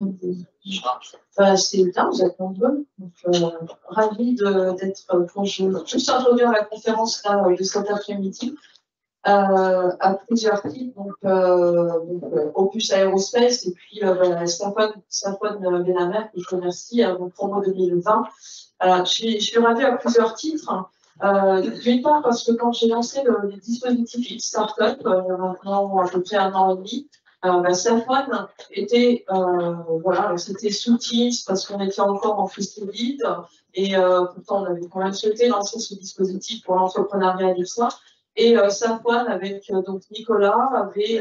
Enfin, c'est bien, vous êtes nombreux. Donc, ravi d'être pour juste introduire la conférence là, de cet après-midi à plusieurs titres, donc Opus Aerospace et puis Safouane Benamer, que je remercie pour moi 2020. Je suis ravie à plusieurs titres. D'une part parce que quand j'ai lancé le dispositif Startup, il y a maintenant à peu près 1 an et demi, Safouane était, voilà, c'était sous-titre parce qu'on était encore en crise Covid et pourtant on avait quand même souhaité lancer ce dispositif pour l'entrepreneuriat et tout ça. Et Safouane, avec donc Nicolas, avait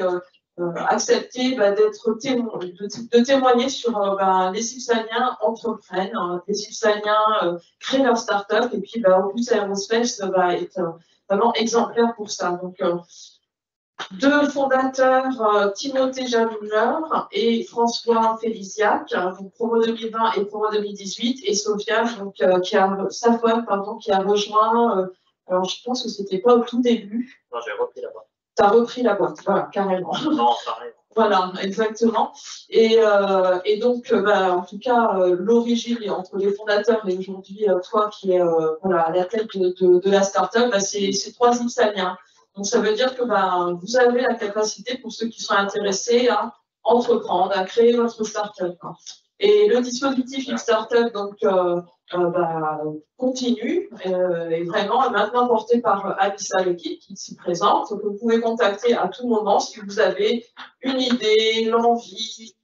accepté de témoigner sur les Ipsaniens entreprennent, les Ipsaniens créent leur start-up et puis Opus Aerospace va être vraiment exemplaire pour ça. Donc, deux fondateurs, Timothée Gerlinger et François Félisiak, donc promo 2020 et promo 2018, et Sophia, donc, qui a rejoint, alors je pense que c'était pas au tout début. Non, j'ai repris la boîte. Tu as repris la boîte, voilà, carrément. Non, pareil. Voilà, exactement. Et donc, en tout cas, l'origine entre les fondateurs et aujourd'hui, toi qui es à la tête de la start-up, c'est 3 Ipsaniens. Donc, ça veut dire que vous avez la capacité, pour ceux qui sont intéressés, à entreprendre, à créer votre start-up. Et le dispositif Startup continue, et vraiment est maintenant porté par Ipsa, l'équipe qui s'y présente. Donc, vous pouvez contacter à tout moment si vous avez une idée, l'envie,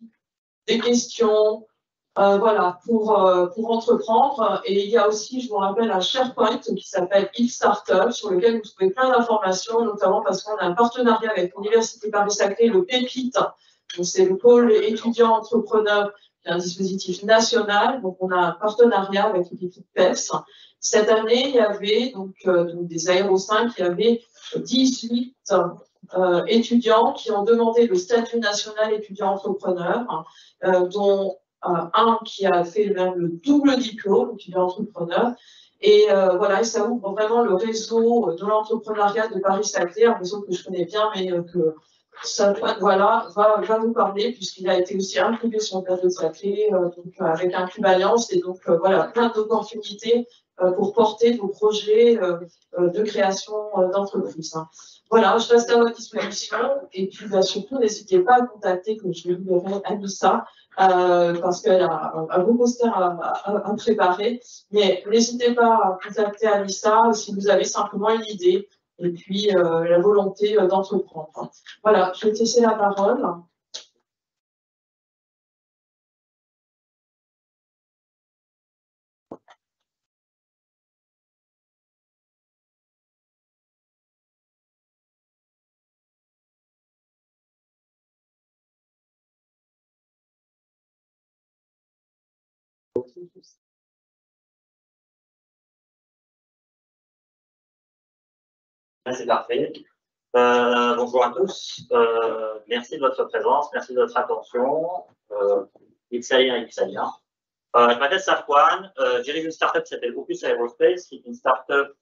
des questions. Voilà, pour entreprendre. Et il y a aussi, je vous rappelle, un SharePoint qui s'appelle Startup sur lequel vous trouvez plein d'informations, notamment parce qu'on a un partenariat avec l'Université Paris-Saclay, le Pépite. C'est le pôle étudiant entrepreneur, un dispositif national. Donc, on a un partenariat avec les équipes PES. Cette année, il y avait donc des Aéro 5, il y avait 18 étudiants qui ont demandé le statut national étudiant entrepreneur, dont un qui a fait même le double diplôme étudiant entrepreneur. Et voilà, et ça ouvre vraiment le réseau de l'entrepreneuriat de Paris-Saclay, un réseau que je connais bien, mais que Safouane, voilà, va vous parler, puisqu'il a été aussi incubé sur le plateau de Saclay, donc avec Incuballiance, et donc voilà, plein d'opportunités pour porter vos projets de création d'entreprise. Voilà, je reste à votre disposition, et puis surtout, n'hésitez pas à contacter, que je libérerai Anissa, parce qu'elle a un beau poster à préparer, mais n'hésitez pas à contacter Anissa si vous avez simplement une idée, et puis la volonté d'entreprendre. Voilà, je vais te laisser la parole. C'est parfait. Bonjour à tous. Merci de votre présence, merci de votre attention. Ipsalien et Ipsalien. Je m'appelle Safouane. Je dirige une start-up qui s'appelle Opus Aerospace, qui est une start-up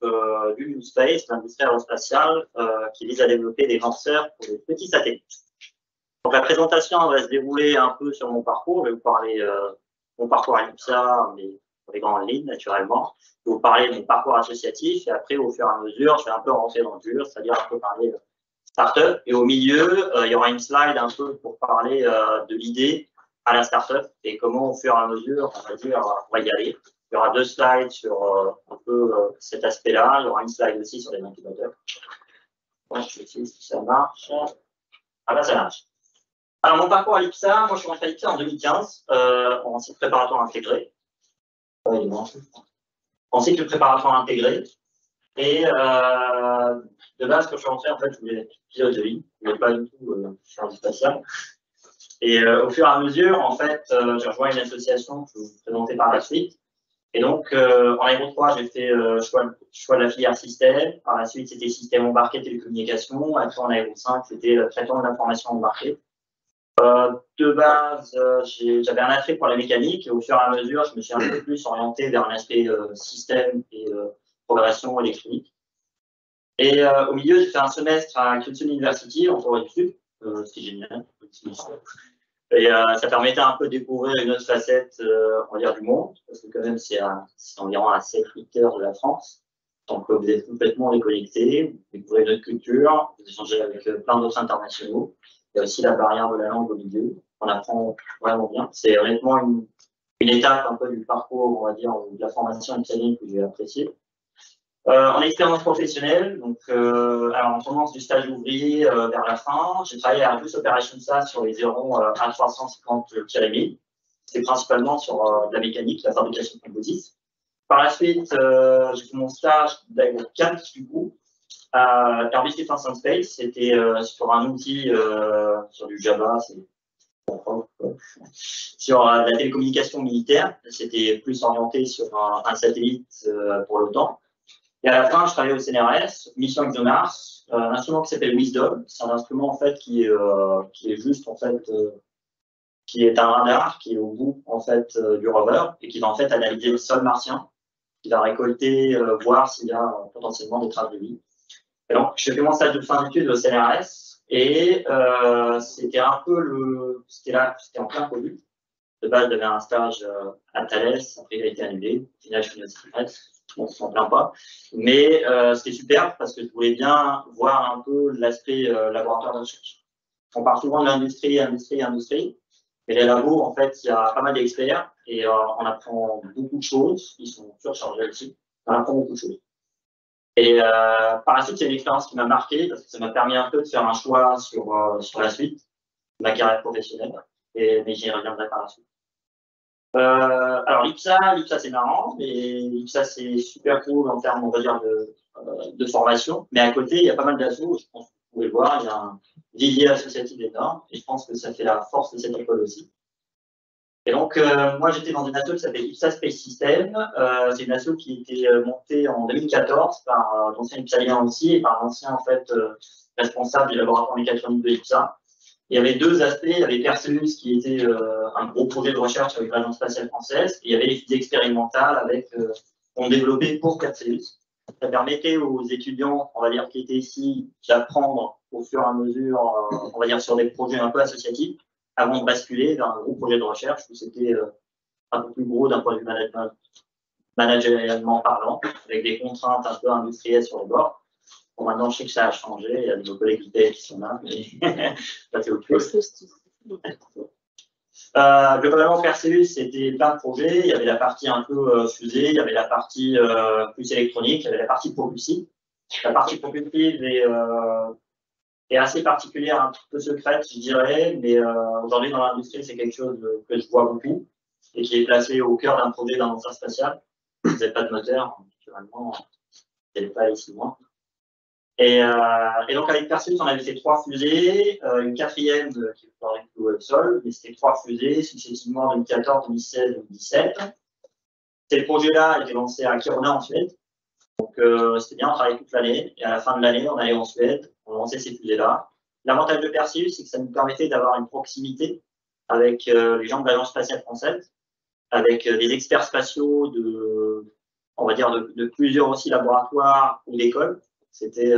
du NewSpace, l'industrie aérospatiale, qui vise à développer des lanceurs pour des petits satellites. Donc, la présentation va se dérouler un peu sur mon parcours. Je vais vous parler de mon parcours à l'IPSA, mais les grandes lignes, naturellement. Je vais vous parler de mon parcours associatif et après, au fur et à mesure, je vais un peu rentrer dans le dur, c'est-à-dire un peu parler start-up. Et au milieu, il y aura une slide un peu pour parler de l'idée à la start-up et comment, au fur et à mesure, on va dire, on va y aller. Il y aura 2 slides sur un peu cet aspect-là. Il y aura une slide aussi sur les incubateurs. Ouais, je vais essayer si ça marche. Ah ben, ça marche. Alors, mon parcours à l'IPSA, moi, je suis rentré à l'IPSA en 2015, en cycle préparatoire intégré. En cycle préparatoire intégré. Et de base, quand je suis rentré, en fait, je voulais être pilote de ligne, je voulais pas du tout faire du spatial. Et au fur et à mesure, en fait, j'ai rejoint une association que je vais vous présenter par la suite. Et donc, en Aéro 3, j'ai fait choix de la filière système. Par la suite, c'était système embarqué, télécommunications. Après, en Aéro 5, c'était traitement de l'information embarquée. De base, j'avais un attrait pour la mécanique et au fur et à mesure, je me suis un peu plus orienté vers un aspect système et progression électronique. Et au milieu, j'ai fait un semestre à Queen's University, en Corée du Sud, c'est génial. Et ça permettait un peu de découvrir une autre facette, on va dire, du monde, parce que quand même, c'est environ à 7-8 heures de la France. Donc, vous êtes complètement déconnecté, vous découvrez notre culture, vous échangez avec plein d'autres internationaux. Il y a aussi la barrière de la langue au milieu, on apprend vraiment bien. C'est honnêtement une étape un peu du parcours, on va dire, de la formation italienne que j'ai appréciée. En expérience professionnelle, donc, alors, on commence du stage ouvrier vers la fin. J'ai travaillé à Airbus Opérations SAS sur les ailerons A350-1000. C'est principalement sur de la mécanique, la fabrication de composites. Par la suite, j'ai fait mon stage d'AgroCat, du coup, à Airbus Defence and Space. C'était sur un outil, sur du Java, c'est sur la télécommunication militaire. C'était plus orienté sur un satellite pour l'OTAN. Et à la fin, je travaillais au CNRS, mission ExoMars, un instrument qui s'appelle WISDOM. C'est un instrument en fait qui est juste en fait qui est un radar qui est au bout en fait du rover et qui va en fait analyser le sol martien, qui va récolter, voir s'il y a potentiellement des traces de vie. Et donc, je fais mon stage de fin d'études au CNRS et c'était un peu le, c'était en plein Covid. De base, j'avais un stage à Thales, après il a été annulé. Au final, je suis on ne s'en plaint pas, mais c'était super parce que je voulais bien voir un peu l'aspect laboratoire de recherche. On part souvent de l'industrie, mais les labos, en fait, il y a pas mal d'experts et on apprend beaucoup de choses, ils sont surchargés aussi, on apprend beaucoup de choses. Et par la suite, c'est une expérience qui m'a marqué parce que ça m'a permis un peu de faire un choix sur la suite, ma carrière professionnelle, mais j'y reviendrai par la suite. Alors l'IPSA c'est marrant, mais l'IPSA c'est super cool en termes, on va dire, de formation, mais à côté il y a pas mal d'assos, je pense que vous pouvez le voir, il y a un vivier associatif énorme, et je pense que ça fait la force de cette école aussi. Et donc moi j'étais dans une asso qui s'appelle Ipsa Space System, c'est une asso qui était montée en 2014 par l'ancien Ipsalien aussi, et par l'ancien en fait responsable du laboratoire mécatronique de l'IPSA. Il y avait deux aspects, il y avait Perseus qui était un gros projet de recherche avec l'Agence spatiale française, et il y avait les fusées expérimentales avec, qu'on développait pour Perseus. Ça permettait aux étudiants, on va dire, qui étaient ici, d'apprendre au fur et à mesure, on va dire, sur des projets un peu associatifs, avant de basculer vers un gros projet de recherche où c'était un peu plus gros d'un point de vue managérialement parlant, avec des contraintes un peu industrielles sur les bords. Bon, maintenant, je sais que ça a changé. Il y a de nos collègues qui sont là, mais ça, c'est autre chose. Globalement, Perseus, c'était plein de projets. Il y avait la partie un peu fusée, il y avait la partie plus électronique, il y avait la partie propulsive. La partie propulsive est assez particulière, un petit peu secrète, je dirais, mais aujourd'hui, dans l'industrie, c'est quelque chose que je vois beaucoup et qui est placé au cœur d'un projet d'un lanceur spatial. Vous n'avez pas de moteur, naturellement, vous n'allez pas aller si loin. Et donc avec Perseus, on avait ces trois fusées, une quatrième qui parlait plus haut au sol, mais c'était trois fusées successivement en 2014, 2016, 2017. Ces projets-là étaient lancés à Kiruna en Suède, donc c'était bien, on travaillait toute l'année, et à la fin de l'année, on allait en Suède, on lançait ces fusées-là. L'avantage de Perseus, c'est que ça nous permettait d'avoir une proximité avec les gens de l'Agence spatiale française, avec des experts spatiaux de, on va dire, de plusieurs aussi laboratoires ou d'écoles. C'était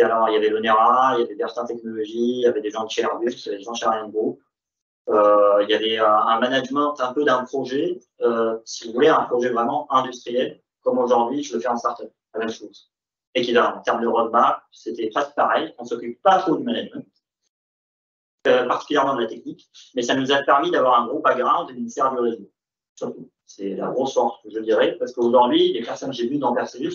alors, il y avait l'ONERA, il y avait Bertin Technologies, il y avait des gens de chez Airbus, il y avait des gens de chez ArianeGroup. Il y avait un management un peu d'un projet, si vous voulez, un projet vraiment industriel, comme aujourd'hui je le fais en start-up, la même chose. Et qui, en termes de roadmap, c'était presque pareil, on ne s'occupe pas trop du management, particulièrement de la technique, mais ça nous a permis d'avoir un gros background et une série de réseaux. Surtout, c'est la grosse force, je dirais, parce qu'aujourd'hui, les personnes que j'ai vues dans Perseus,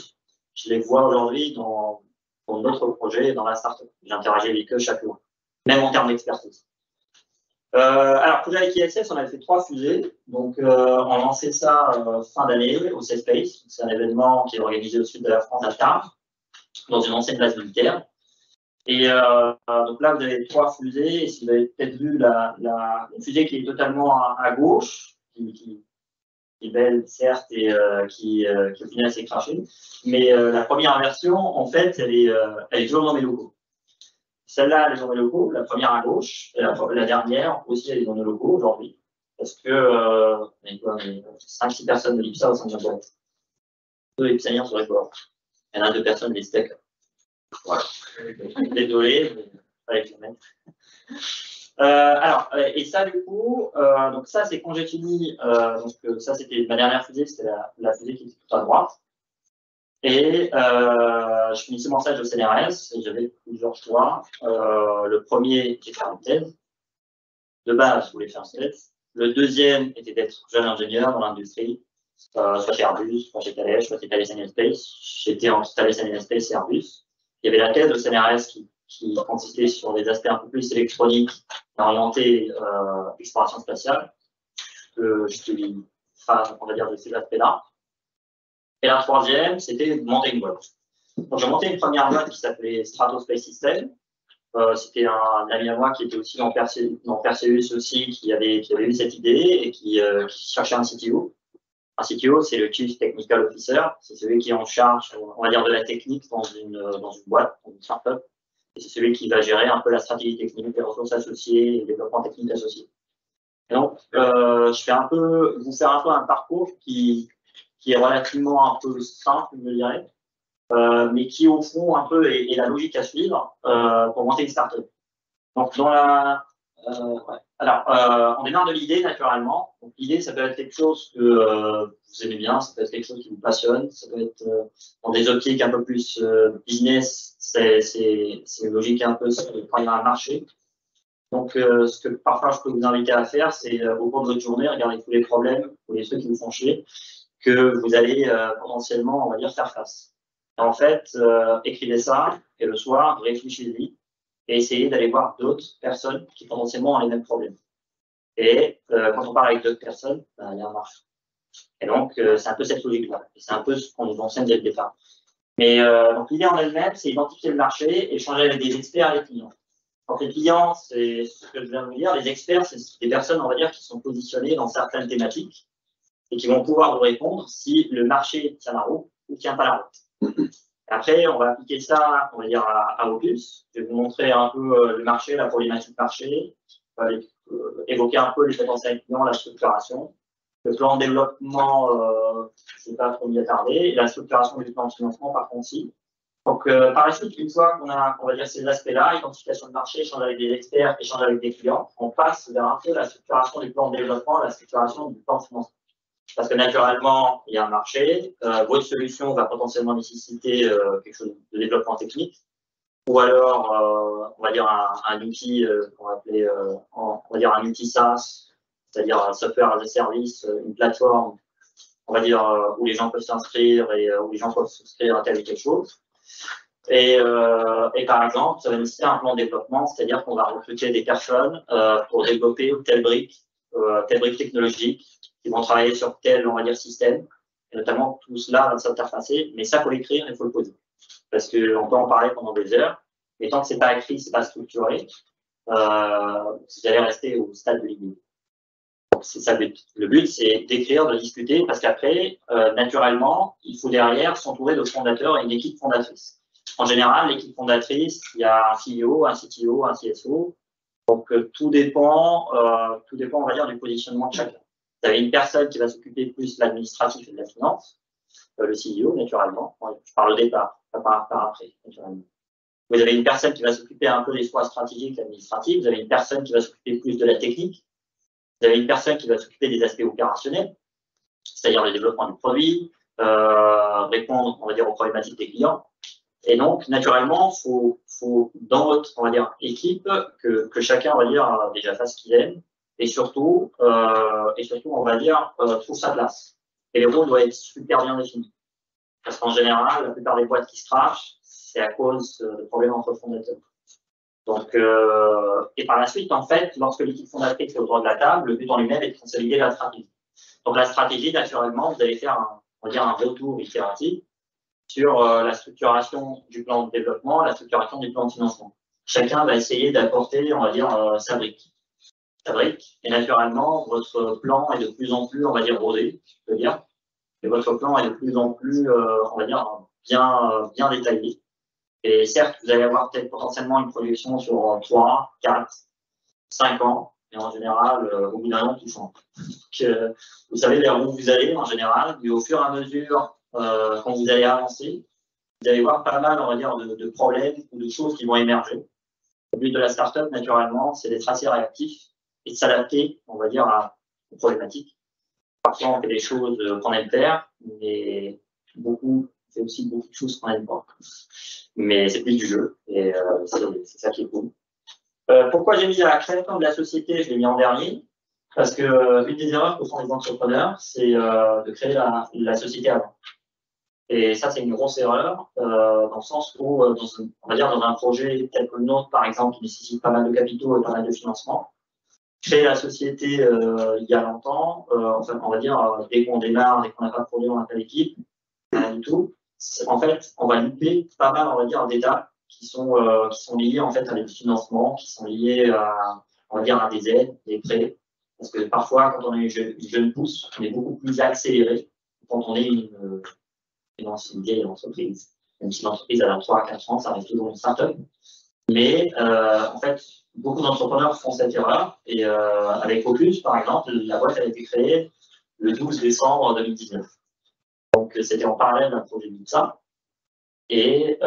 je les vois aujourd'hui dans d'autres projets, dans la start-up. J'interagis avec eux chaque mois, même en termes d'expertise. Alors, projet avec ISS, on avait fait trois fusées. Donc, on lançait ça fin d'année au C-Space. C'est un événement qui est organisé au sud de la France, à Tarbes, dans une ancienne base militaire. Et donc là, vous avez trois fusées. Et si vous avez peut-être vu la fusée qui est totalement à gauche, qui est belle, certes, et qui au final s'est crachée. Mais la première version, en fait, elle est toujours dans mes locaux. Celle-là, elle est dans mes locaux, la première à gauche, et la dernière aussi, elle est dans nos locaux aujourd'hui. Parce que, on est quoi, 5-6 personnes de l'IPSA au sein de la boîte. 2 Ipsaliens sur les bords. Il y en a 2 personnes, les steaks. Voilà. Désolé, mais il fallait que je le mette. Alors, et ça, du coup, donc ça, c'est quand j'ai fini. Donc, ça, c'était ma dernière fusée, c'était la fusée qui était tout à droite. Et je finissais mon stage au CNRS et j'avais plusieurs choix. Le premier, j'ai fait une thèse. De base, je voulais faire une thèse. Le deuxième était d'être jeune ingénieur dans l'industrie, soit chez Airbus, soit chez Thales, soit chez Thales and Space. J'étais entre Thales and Space et Airbus. Il y avait la thèse au CNRS qui consistait sur des aspects un peu plus électroniques et orientés exploration spatiale. Je suis fan, on va dire, de ces aspects-là. Et la troisième, c'était de monter une boîte. Donc, j'ai monté une première boîte qui s'appelait Stratospace System. C'était un ami à moi qui était aussi dans Perseus aussi, qui avait eu cette idée et qui cherchait un CTO. Un CTO, c'est le Chief Technical Officer. C'est celui qui est en charge, on va dire, de la technique dans une boîte, dans une startup. Et c'est celui qui va gérer un peu la stratégie technique, les ressources associées et le développement technique associé. Et donc, je vais vous faire un peu un parcours qui est relativement un peu simple, je dirais, mais qui au fond un peu est la logique à suivre pour monter une startup. Donc, on démarre de l'idée naturellement. Donc, l'idée, ça peut être quelque chose que vous aimez bien, ça peut être quelque chose qui vous passionne, ça peut être dans des optiques un peu plus business, c'est une logique un peu quand il y a un marché. Donc, ce que parfois je peux vous inviter à faire, c'est au cours de votre journée, regarder tous les problèmes ou les ceux qui vous font chier, que vous allez potentiellement, on va dire, faire face. Et en fait, écrivez ça et le soir, réfléchissez-y et essayez d'aller voir d'autres personnes qui potentiellement ont les mêmes problèmes. Et quand on parle avec d'autres personnes, ben, il y a un marché. Et donc, c'est un peu cette logique-là. C'est un peu ce qu'on nous enseigne dès le départ. Mais donc l'idée en elle-même, c'est identifier le marché et échanger avec des experts et des clients. Donc les clients, c'est ce que je viens de vous dire. Les experts, c'est des personnes, on va dire, qui sont positionnées dans certaines thématiques et qui vont pouvoir vous répondre si le marché tient la route ou tient pas la route. Après, on va appliquer ça, on va dire, à Opus. Je vais vous montrer un peu le marché, la problématique marché, évoquer un peu les potentiels clients, la structuration, le plan de développement, je ne vais pas trop m'y attarder, et la structuration du plan de financement, par contre, si. Donc, par la suite, une fois qu'on a, on va dire, ces aspects-là, identification de marché, échange avec des experts, échange avec des clients, on passe vers un peu la structuration du plan de développement, la structuration du plan de financement. Parce que naturellement, il y a un marché, votre solution va potentiellement nécessiter quelque chose de développement technique, ou alors, on va dire, un outil qu'on va appeler, on va dire, un outil SaaS, c'est-à-dire un software as a service, une plateforme, on va dire, où les gens peuvent s'inscrire et où les gens peuvent souscrire à telle ou telle chose. Et par exemple, ça va nécessiter un plan de développement, c'est-à-dire qu'on va recruter des personnes pour développer telle brique technologique, qui vont travailler sur tel, on va dire, système, et notamment tout cela va s'interfacer, mais ça, il faut l'écrire et il faut le poser. Parce qu'on peut en parler pendant des heures, mais tant que ce n'est pas écrit, ce n'est pas structuré, vous allez rester au stade de l'idée. C'est ça le but. Le but, c'est d'écrire, de discuter, parce qu'après, naturellement, il faut derrière s'entourer de fondateurs et une équipe fondatrice. En général, l'équipe fondatrice, il y a un CEO, un CTO, un CSO, donc tout dépend, on va dire, du positionnement de chacun. Vous avez une personne qui va s'occuper plus de l'administratif et de la finance, le CEO, naturellement. Je parle au départ, pas après, naturellement. Vous avez une personne qui va s'occuper un peu des choix stratégiques et administratifs. Vous avez une personne qui va s'occuper plus de la technique. Vous avez une personne qui va s'occuper des aspects opérationnels, c'est-à-dire le développement du produit, répondre, on va dire, aux problématiques des clients. Et donc, naturellement, il faut dans votre, on va dire, équipe, que chacun, on va dire, déjà fasse ce qu'il aime. Et surtout, on va dire, trouve sa place. Et le rôle doit être super bien défini. Parce qu'en général, la plupart des boîtes qui se crachent, c'est à cause de problèmes entre fondateurs. Donc, et par la suite, en fait, lorsque l'équipe fondatrice est autour de la table, le but en lui-même est de consolider la stratégie. Donc, la stratégie, naturellement, vous allez faire un retour itératif sur la structuration du plan de développement, la structuration du plan de financement. Chacun va essayer d'apporter, on va dire, sa brique. Et naturellement, votre plan est de plus en plus, on va dire, rodé, je veux dire, et votre plan est de plus en plus, on va dire, bien détaillé. Et certes, vous allez avoir peut-être potentiellement une projection sur 3, 4, 5 ans, mais en général, au bout d'un an, tout change. Donc, vous savez vers où vous allez en général, mais au fur et à mesure, quand vous allez avancer, vous allez voir pas mal, on va dire, de problèmes ou de choses qui vont émerger. but de la start-up, naturellement, c'est d'être assez réactif et de s'adapter, on va dire, aux problématiques. Parfois, on fait des choses qu'on aime faire, mais on fait aussi beaucoup de choses qu'on aime pas. Mais c'est plus du jeu, et c'est ça qui est cool. Pourquoi j'ai mis la création de la société, je l'ai mis en dernier, parce que une des erreurs que font les entrepreneurs, c'est de créer la société avant. Et ça, c'est une grosse erreur, dans le sens où, on va dire, dans un projet tel que le nôtre, par exemple, qui nécessite pas mal de capitaux et pas mal de financement, créer la société il y a longtemps, enfin, on va dire, dès qu'on démarre, dès qu'on n'a pas de produit, on n'a pas d'équipe, rien du tout. En fait, on va louper pas mal, on va dire, d'étapes qui sont liées, en fait, à des financements, qui sont liées à, on va dire, à des aides, des prêts. Parce que parfois, quand on est une jeune pousse, on est beaucoup plus accéléré que quand on est une vieille entreprise. Même si l'entreprise a 3 à 4 ans, ça reste toujours une start-up. Mais en fait, beaucoup d'entrepreneurs font cette erreur. Et avec Opus, par exemple, la boîte a été créée le 12 décembre 2019. Donc, c'était en parallèle d'un projet d'Ipsa. Et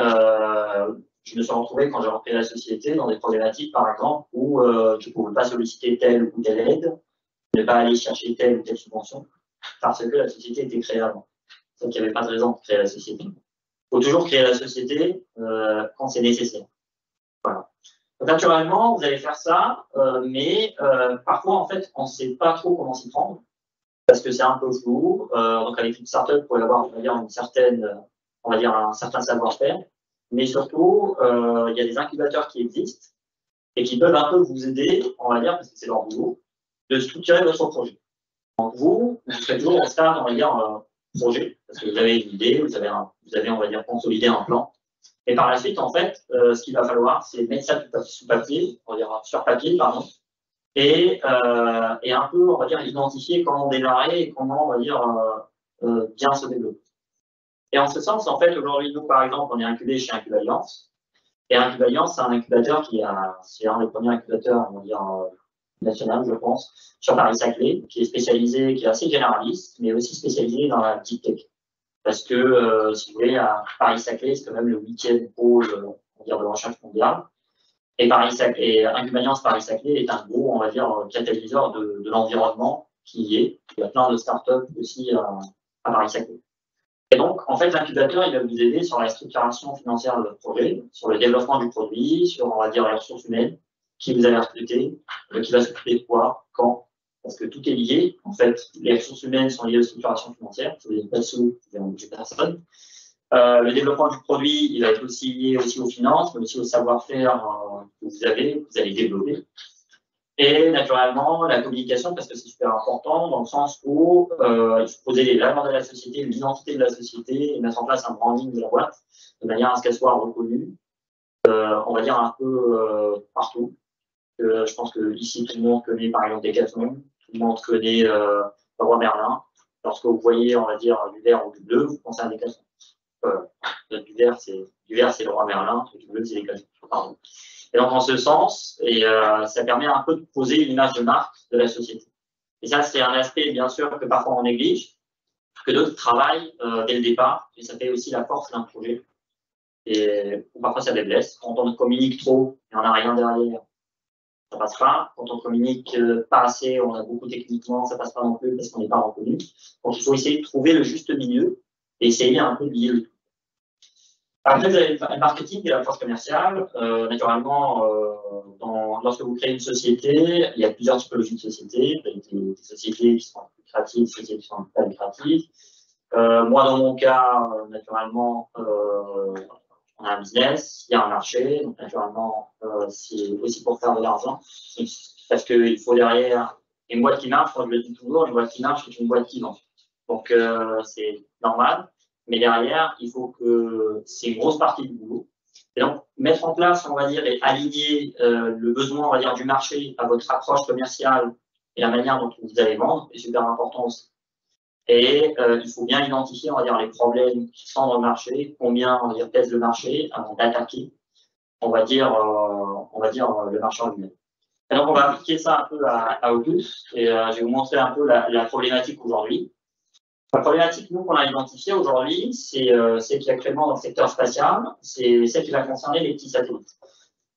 je me suis retrouvé, quand j'ai repris la société, dans des problématiques, par exemple, où tu ne pouvais pas solliciter telle ou telle aide, ne pas aller chercher telle ou telle subvention, parce que la société était créée avant. Donc, il n'y avait pas de raison de créer la société. Il faut toujours créer la société quand c'est nécessaire. Voilà. Donc, naturellement, vous allez faire ça, mais parfois, en fait, on ne sait pas trop comment s'y prendre, parce que c'est un peu flou. Donc, avec une startup, vous pouvez avoir, on va dire, on va dire un certain savoir-faire, mais surtout, il y a des incubateurs qui existent et qui peuvent un peu vous aider, on va dire, parce que c'est leur boulot, de structurer votre projet. Donc, vous serez toujours en stade, on va dire, projet, parce que vous avez une idée, vous avez, on va dire, consolidé un plan. Et par la suite, en fait, ce qu'il va falloir, c'est mettre ça sous papier, on va dire sur papier, pardon, et un peu, on va dire, identifier comment démarrer et comment, on va dire, bien se développer. Et en ce sens, en fait, aujourd'hui, nous, par exemple, on est incubé chez Incuballiance. Et Incuballiance, c'est un incubateur c'est un des premiers incubateurs, on va dire, national, je pense, sur Paris-Saclay, qui est spécialisé, qui est assez généraliste, mais aussi spécialisé dans la deep tech. Parce que, si vous voulez, à Paris-Saclay, c'est quand même le 8e pôle, on va dire, de recherche mondiale. Et Incuballiance Paris-Saclay est un gros, on va dire, catalyseur de l'environnement qui y est. Il y a plein de startups aussi à Paris-Saclay. Et donc, en fait, l'incubateur, il va vous aider sur la structuration financière de votre projet, sur le développement du produit, sur, on va dire, les ressources humaines, qui vous allez recruter, qui va s'occuper de quoi, quand, parce que tout est lié. En fait, les ressources humaines sont liées aux structurations financières, si vous n'avez pas de sous, vous n'avez pas de personne. Le développement du produit, il va être aussi lié aux finances, mais aussi au savoir-faire que vous avez, que vous allez développer. Et naturellement, la communication, parce que c'est super important, dans le sens où il faut poser les valeurs de la société, l'identité de la société, et mettre en place un branding de la boîte, de manière à ce qu'elle soit reconnue, on va dire un peu partout. Je pense que ici tout le monde connaît par exemple Decathlon, tout le monde connaît le roi Merlin. Lorsque vous voyez, on va dire, du vert ou du bleu, vous pensez à Decathlon. Du vert, c'est le roi Merlin, et du bleu, c'est Decathlon. Pardon. Et donc en ce sens, et ça permet un peu de poser une image de marque de la société. Et ça, c'est un aspect bien sûr que parfois on néglige, que d'autres travaillent dès le départ, et ça fait aussi la force d'un projet. Et parfois ça les blesse. Quand on communique trop et on n'a rien derrière, ça passe pas. Quand on communique pas assez, on a beaucoup techniquement, ça passe pas non plus parce qu'on n'est pas reconnu. Donc il faut essayer de trouver le juste milieu et essayer un peu de lier le tout. Après, vous avez le marketing et la force commerciale. Naturellement, lorsque vous créez une société, il y a plusieurs typologies de sociétés. Des sociétés qui sont plus créatives, des sociétés qui sont pas créatives. Moi, dans mon cas, naturellement, on a un business, il y a un marché, donc naturellement, c'est aussi pour faire de l'argent, parce qu'il faut derrière une boîte qui marche, je le dis toujours, une boîte qui marche, c'est une boîte qui vend. Donc, c'est normal, mais derrière, il faut que c'est une grosse partie du boulot. Et donc, mettre en place, on va dire, et aligner le besoin, on va dire, du marché à votre approche commerciale et la manière dont vous allez vendre est super important aussi. Et il faut bien identifier, on va dire, les problèmes qui sont dans le marché, combien, on va dire, pèse le marché avant d'attaquer, on va dire le marché en lui-même. Et donc, on va appliquer ça un peu à Opus, et je vais vous montrer un peu la problématique aujourd'hui. La problématique, nous, qu'on a identifiée aujourd'hui, c'est celle qui est actuellement dans le secteur spatial, c'est celle qui va concerner les petits satellites.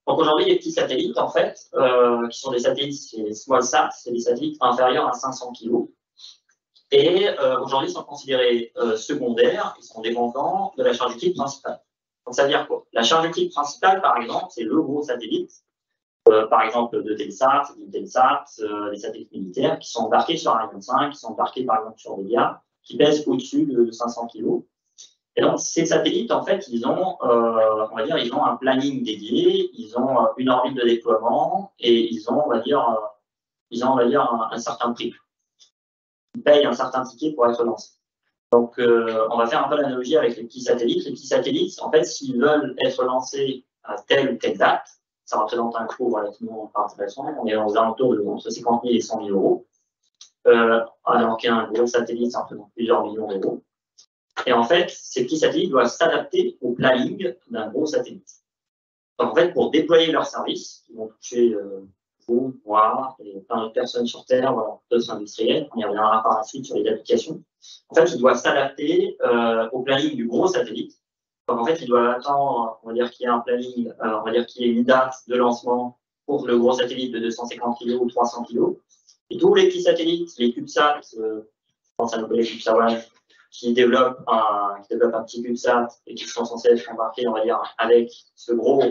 Donc aujourd'hui, les petits satellites, en fait, qui sont des satellites, c'est SmallSat, c'est des satellites inférieurs à 500 kg. Et aujourd'hui, ils sont considérés secondaires, ils sont dépendants de la charge utile principale. Donc ça veut dire quoi? La charge utile principale, par exemple, c'est le gros satellite, par exemple de Telsat, des satellites militaires qui sont embarqués sur Ariane 5, qui sont embarqués par exemple sur Vega, qui pèsent au-dessus de 500 kg. Et donc ces satellites, en fait, ils ont, on va dire, ils ont un planning dédié, ils ont une orbite de déploiement et ils ont, on va dire, un certain prix. Ils payent un certain ticket pour être lancés. Donc, on va faire un peu l'analogie avec les petits satellites. Les petits satellites, en fait, s'ils veulent être lancés à telle ou telle date, ça représente un coût relativement intéressant. On est aux alentours de entre 50 000 et 100 000 euros. Alors qu'un gros satellite, ça représente plusieurs millions d'euros. Et en fait, ces petits satellites doivent s'adapter au planning d'un gros satellite. Donc, en fait, pour déployer leurs services, ils vont toucher vous, moi et plein d'autres personnes sur Terre, d'autres industriels. On y reviendra par la suite sur les applications. En fait, ils doivent s'adapter au planning du gros satellite. Donc, en fait, ils doivent attendre, on va dire qu'il y a un planning, on va dire qu'il y a une date de lancement pour le gros satellite de 250 kg ou 300 kg. Et tous les petits satellites, les CubeSats, je pense à nos collègues CubeSat, qui développent un petit CubeSat et qui sont censés être embarqués, on va dire, avec ce gros,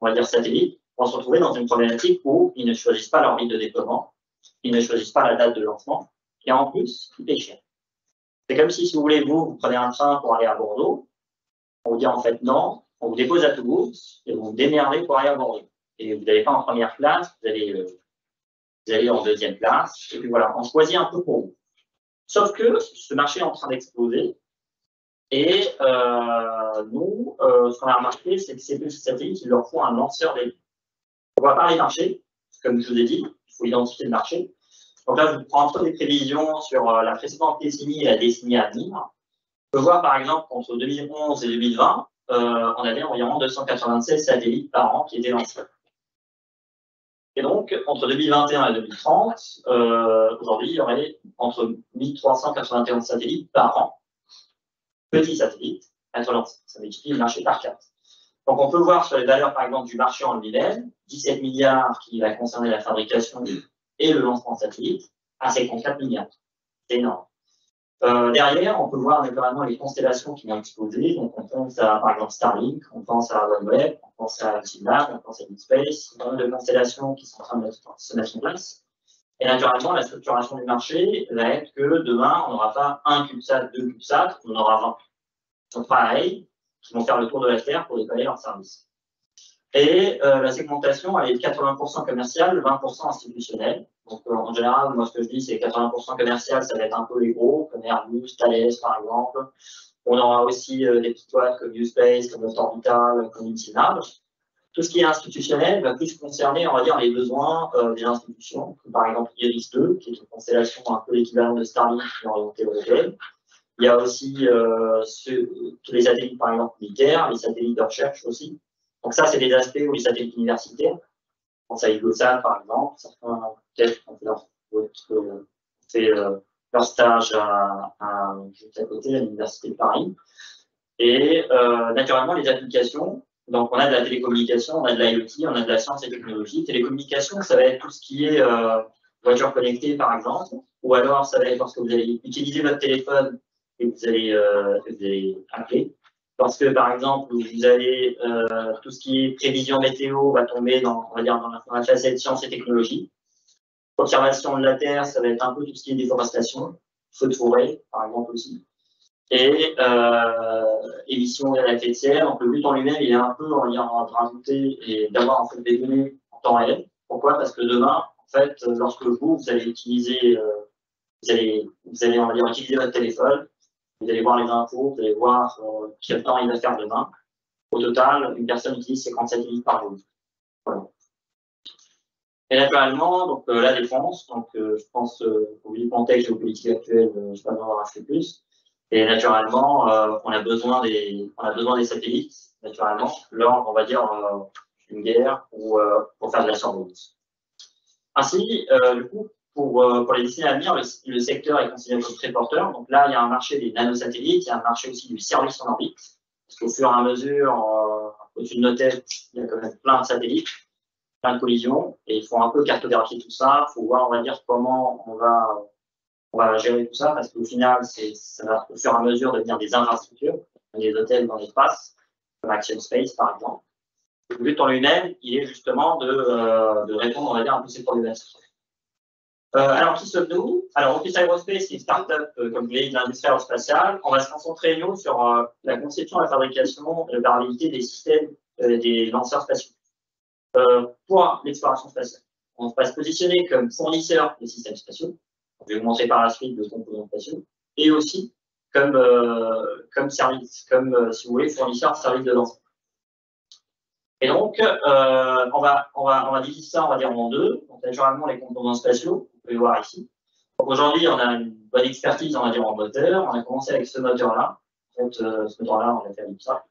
on va dire, satellite, vont se retrouver dans une problématique où ils ne choisissent pas l'orbite de déploiement, ils ne choisissent pas la date de lancement, et en plus, ils payent cher. C'est comme si, si vous voulez, vous prenez un train pour aller à Bordeaux, on vous dit en fait non, on vous dépose à Toulouse et vous vous démerdez pour aller à Bordeaux. Et vous n'allez pas en première classe, vous allez en deuxième classe, et puis voilà, on choisit un peu pour vous. Sauf que ce marché est en train d'exploser, et nous, ce qu'on a remarqué, c'est que ces deux satellites, il leur faut un lanceur d'élite. On ne voit pas les marchés, comme je vous ai dit, il faut identifier le marché. Donc là, je vous prends un peu des prévisions sur la précédente décennie et la décennie à venir. On peut voir par exemple qu'entre 2011 et 2020, on avait environ 296 satellites par an qui étaient lancés. Et donc, entre 2021 et 2030, aujourd'hui, il y aurait entre 1391 satellites par an, petits satellites, à être lancés. Ça multiplie le marché par 4. Donc, on peut voir sur les valeurs, par exemple, du marché en lui-même, 17 milliards qui va concerner la fabrication et le lancement de satellites, à 54 milliards. C'est énorme. Derrière, on peut voir naturellement les constellations qui vont exploser. Donc, on pense à, par exemple, Starlink, on pense à OneWeb, on pense à Ipsa, on pense à NewSpace, pas mal de constellations qui sont en train de se mettre en place. Et naturellement, la structuration du marché va être que demain, on n'aura pas un CubeSat, deux CubeSats, on en aura 20. Ils sont pareils, qui vont faire le tour de la Terre pour déployer leurs services. Et la segmentation, elle est de 80% commerciale, 20% institutionnelle. Donc, en général, moi, ce que je dis, c'est 80% commercial, ça va être un peu les gros, comme Airbus, Thales, par exemple. On aura aussi des petites boîtes comme NewSpace, comme Orbital, comme Incuballiance. Tout ce qui est institutionnel va plus concerner, on va dire, les besoins des institutions. Par exemple, Iris 2, qui est une constellation un peu l'équivalent de Starlink dans l'orienté européenne. Il y a aussi tous les satellites, par exemple, militaires, les satellites de recherche aussi. Donc ça, c'est des aspects où les satellites universitaires, je pense à ExoMars par exemple, certains peut-être ont fait leur stage juste à côté, à l'Université de Paris. Et naturellement, les applications, donc on a de la télécommunication, on a de l'IoT, on a de la science et technologie. Télécommunication, ça va être tout ce qui est voiture connectée par exemple, ou alors ça va être lorsque vous allez utiliser votre téléphone et vous allez appeler. Parce que, par exemple, vous allez, tout ce qui est prévision météo va tomber dans, on va dire, dans la facette sciences et technologies. Observation de la Terre, ça va être un peu tout ce qui est déforestation, feu de forêt, par exemple aussi. Et émissions à l'effet de serre. Donc, le but en lui-même, il est un peu, on va dire, de rajouter et d'avoir en fait des données en temps réel. Pourquoi? Parce que demain, en fait, lorsque vous allez utiliser, on va dire, utiliser votre téléphone, vous allez voir les infos, vous allez voir quel temps il va faire demain. Au total, une personne utilise 57 minutes par jour. Voilà. Et naturellement, donc, la défense, donc, je pense au vu du contexte géopolitique actuel, je ne vais pas en avoir assez plus. Et naturellement, on a besoin des satellites, naturellement, lors, on va dire, une guerre ou pour faire de la surveillance. Ainsi, du coup, pour les décennies à venir, le secteur est considéré comme très porteur. Donc là, il y a un marché des nanosatellites, il y a un marché aussi du service en orbite. Parce qu'au fur et à mesure, au-dessus de notre tête, il y a quand même plein de satellites, plein de collisions, et il faut un peu cartographier tout ça, il faut voir, on va dire, comment on va gérer tout ça, parce qu'au final, ça va au fur et à mesure devenir des infrastructures, des hôtels dans l'espace, comme Action Space, par exemple. Le but en lui-même, il est justement de répondre, on va dire, à tous ces problématiques. Alors, qui sommes-nous? Alors, Opus Aerospace, c'est une start-up, comme vous l'avez dit, de l'industrie aérospatiale. On va se concentrer, nous, sur la conception, la fabrication, la variabilité des systèmes des lanceurs spatiaux pour l'exploration spatiale. On va se positionner comme fournisseur de systèmes spatiaux. Je vais vous montrer par la suite de composants spatiaux. Et aussi comme service, comme, si vous voulez, fournisseur de services de lancement. Et donc, on va diviser ça, on va dire, en deux. Donc, naturellement, les composants spatiaux, vous pouvez le voir ici. Donc, aujourd'hui, on a une bonne expertise, on va dire, en moteur. On a commencé avec ce moteur-là. En fait, ce moteur-là, on l'a fait avec ça.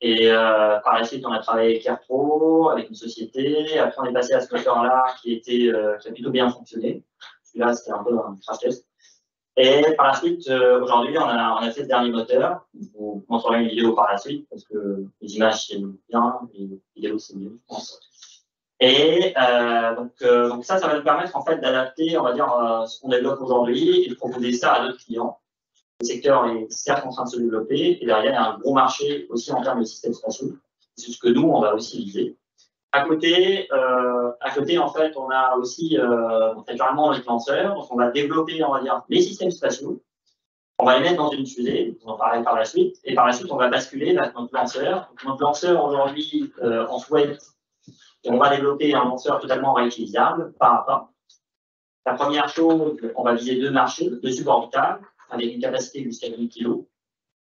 Et par la suite, on a travaillé avec AirPro, avec une société. Après, on est passé à ce moteur-là qui a plutôt bien fonctionné. Celui-là, c'était un peu un crash test. Et par la suite, aujourd'hui, on a fait ce dernier moteur. Je vous montrerai une vidéo par la suite, parce que les images, c'est bien, les vidéos, c'est mieux, je pense. Et donc ça va nous permettre, en fait, d'adapter, on va dire, ce qu'on développe aujourd'hui et de proposer ça à d'autres clients. Le secteur est certes en train de se développer, et derrière, il y a un gros marché aussi en termes de systèmes spatiaux. C'est ce que nous, on va aussi viser. À côté, en fait, on a aussi naturellement les lanceurs. Donc, on va développer, on va dire, les systèmes spatiaux. On va les mettre dans une fusée, on en parlera par la suite. Et par la suite, on va basculer notre lanceur. Donc, notre lanceur, aujourd'hui, on souhaite qu'on va développer un lanceur totalement réutilisable, pas à pas. La première chose, on va viser deux marchés, deux suborbitales, avec une capacité jusqu'à 1000 kg,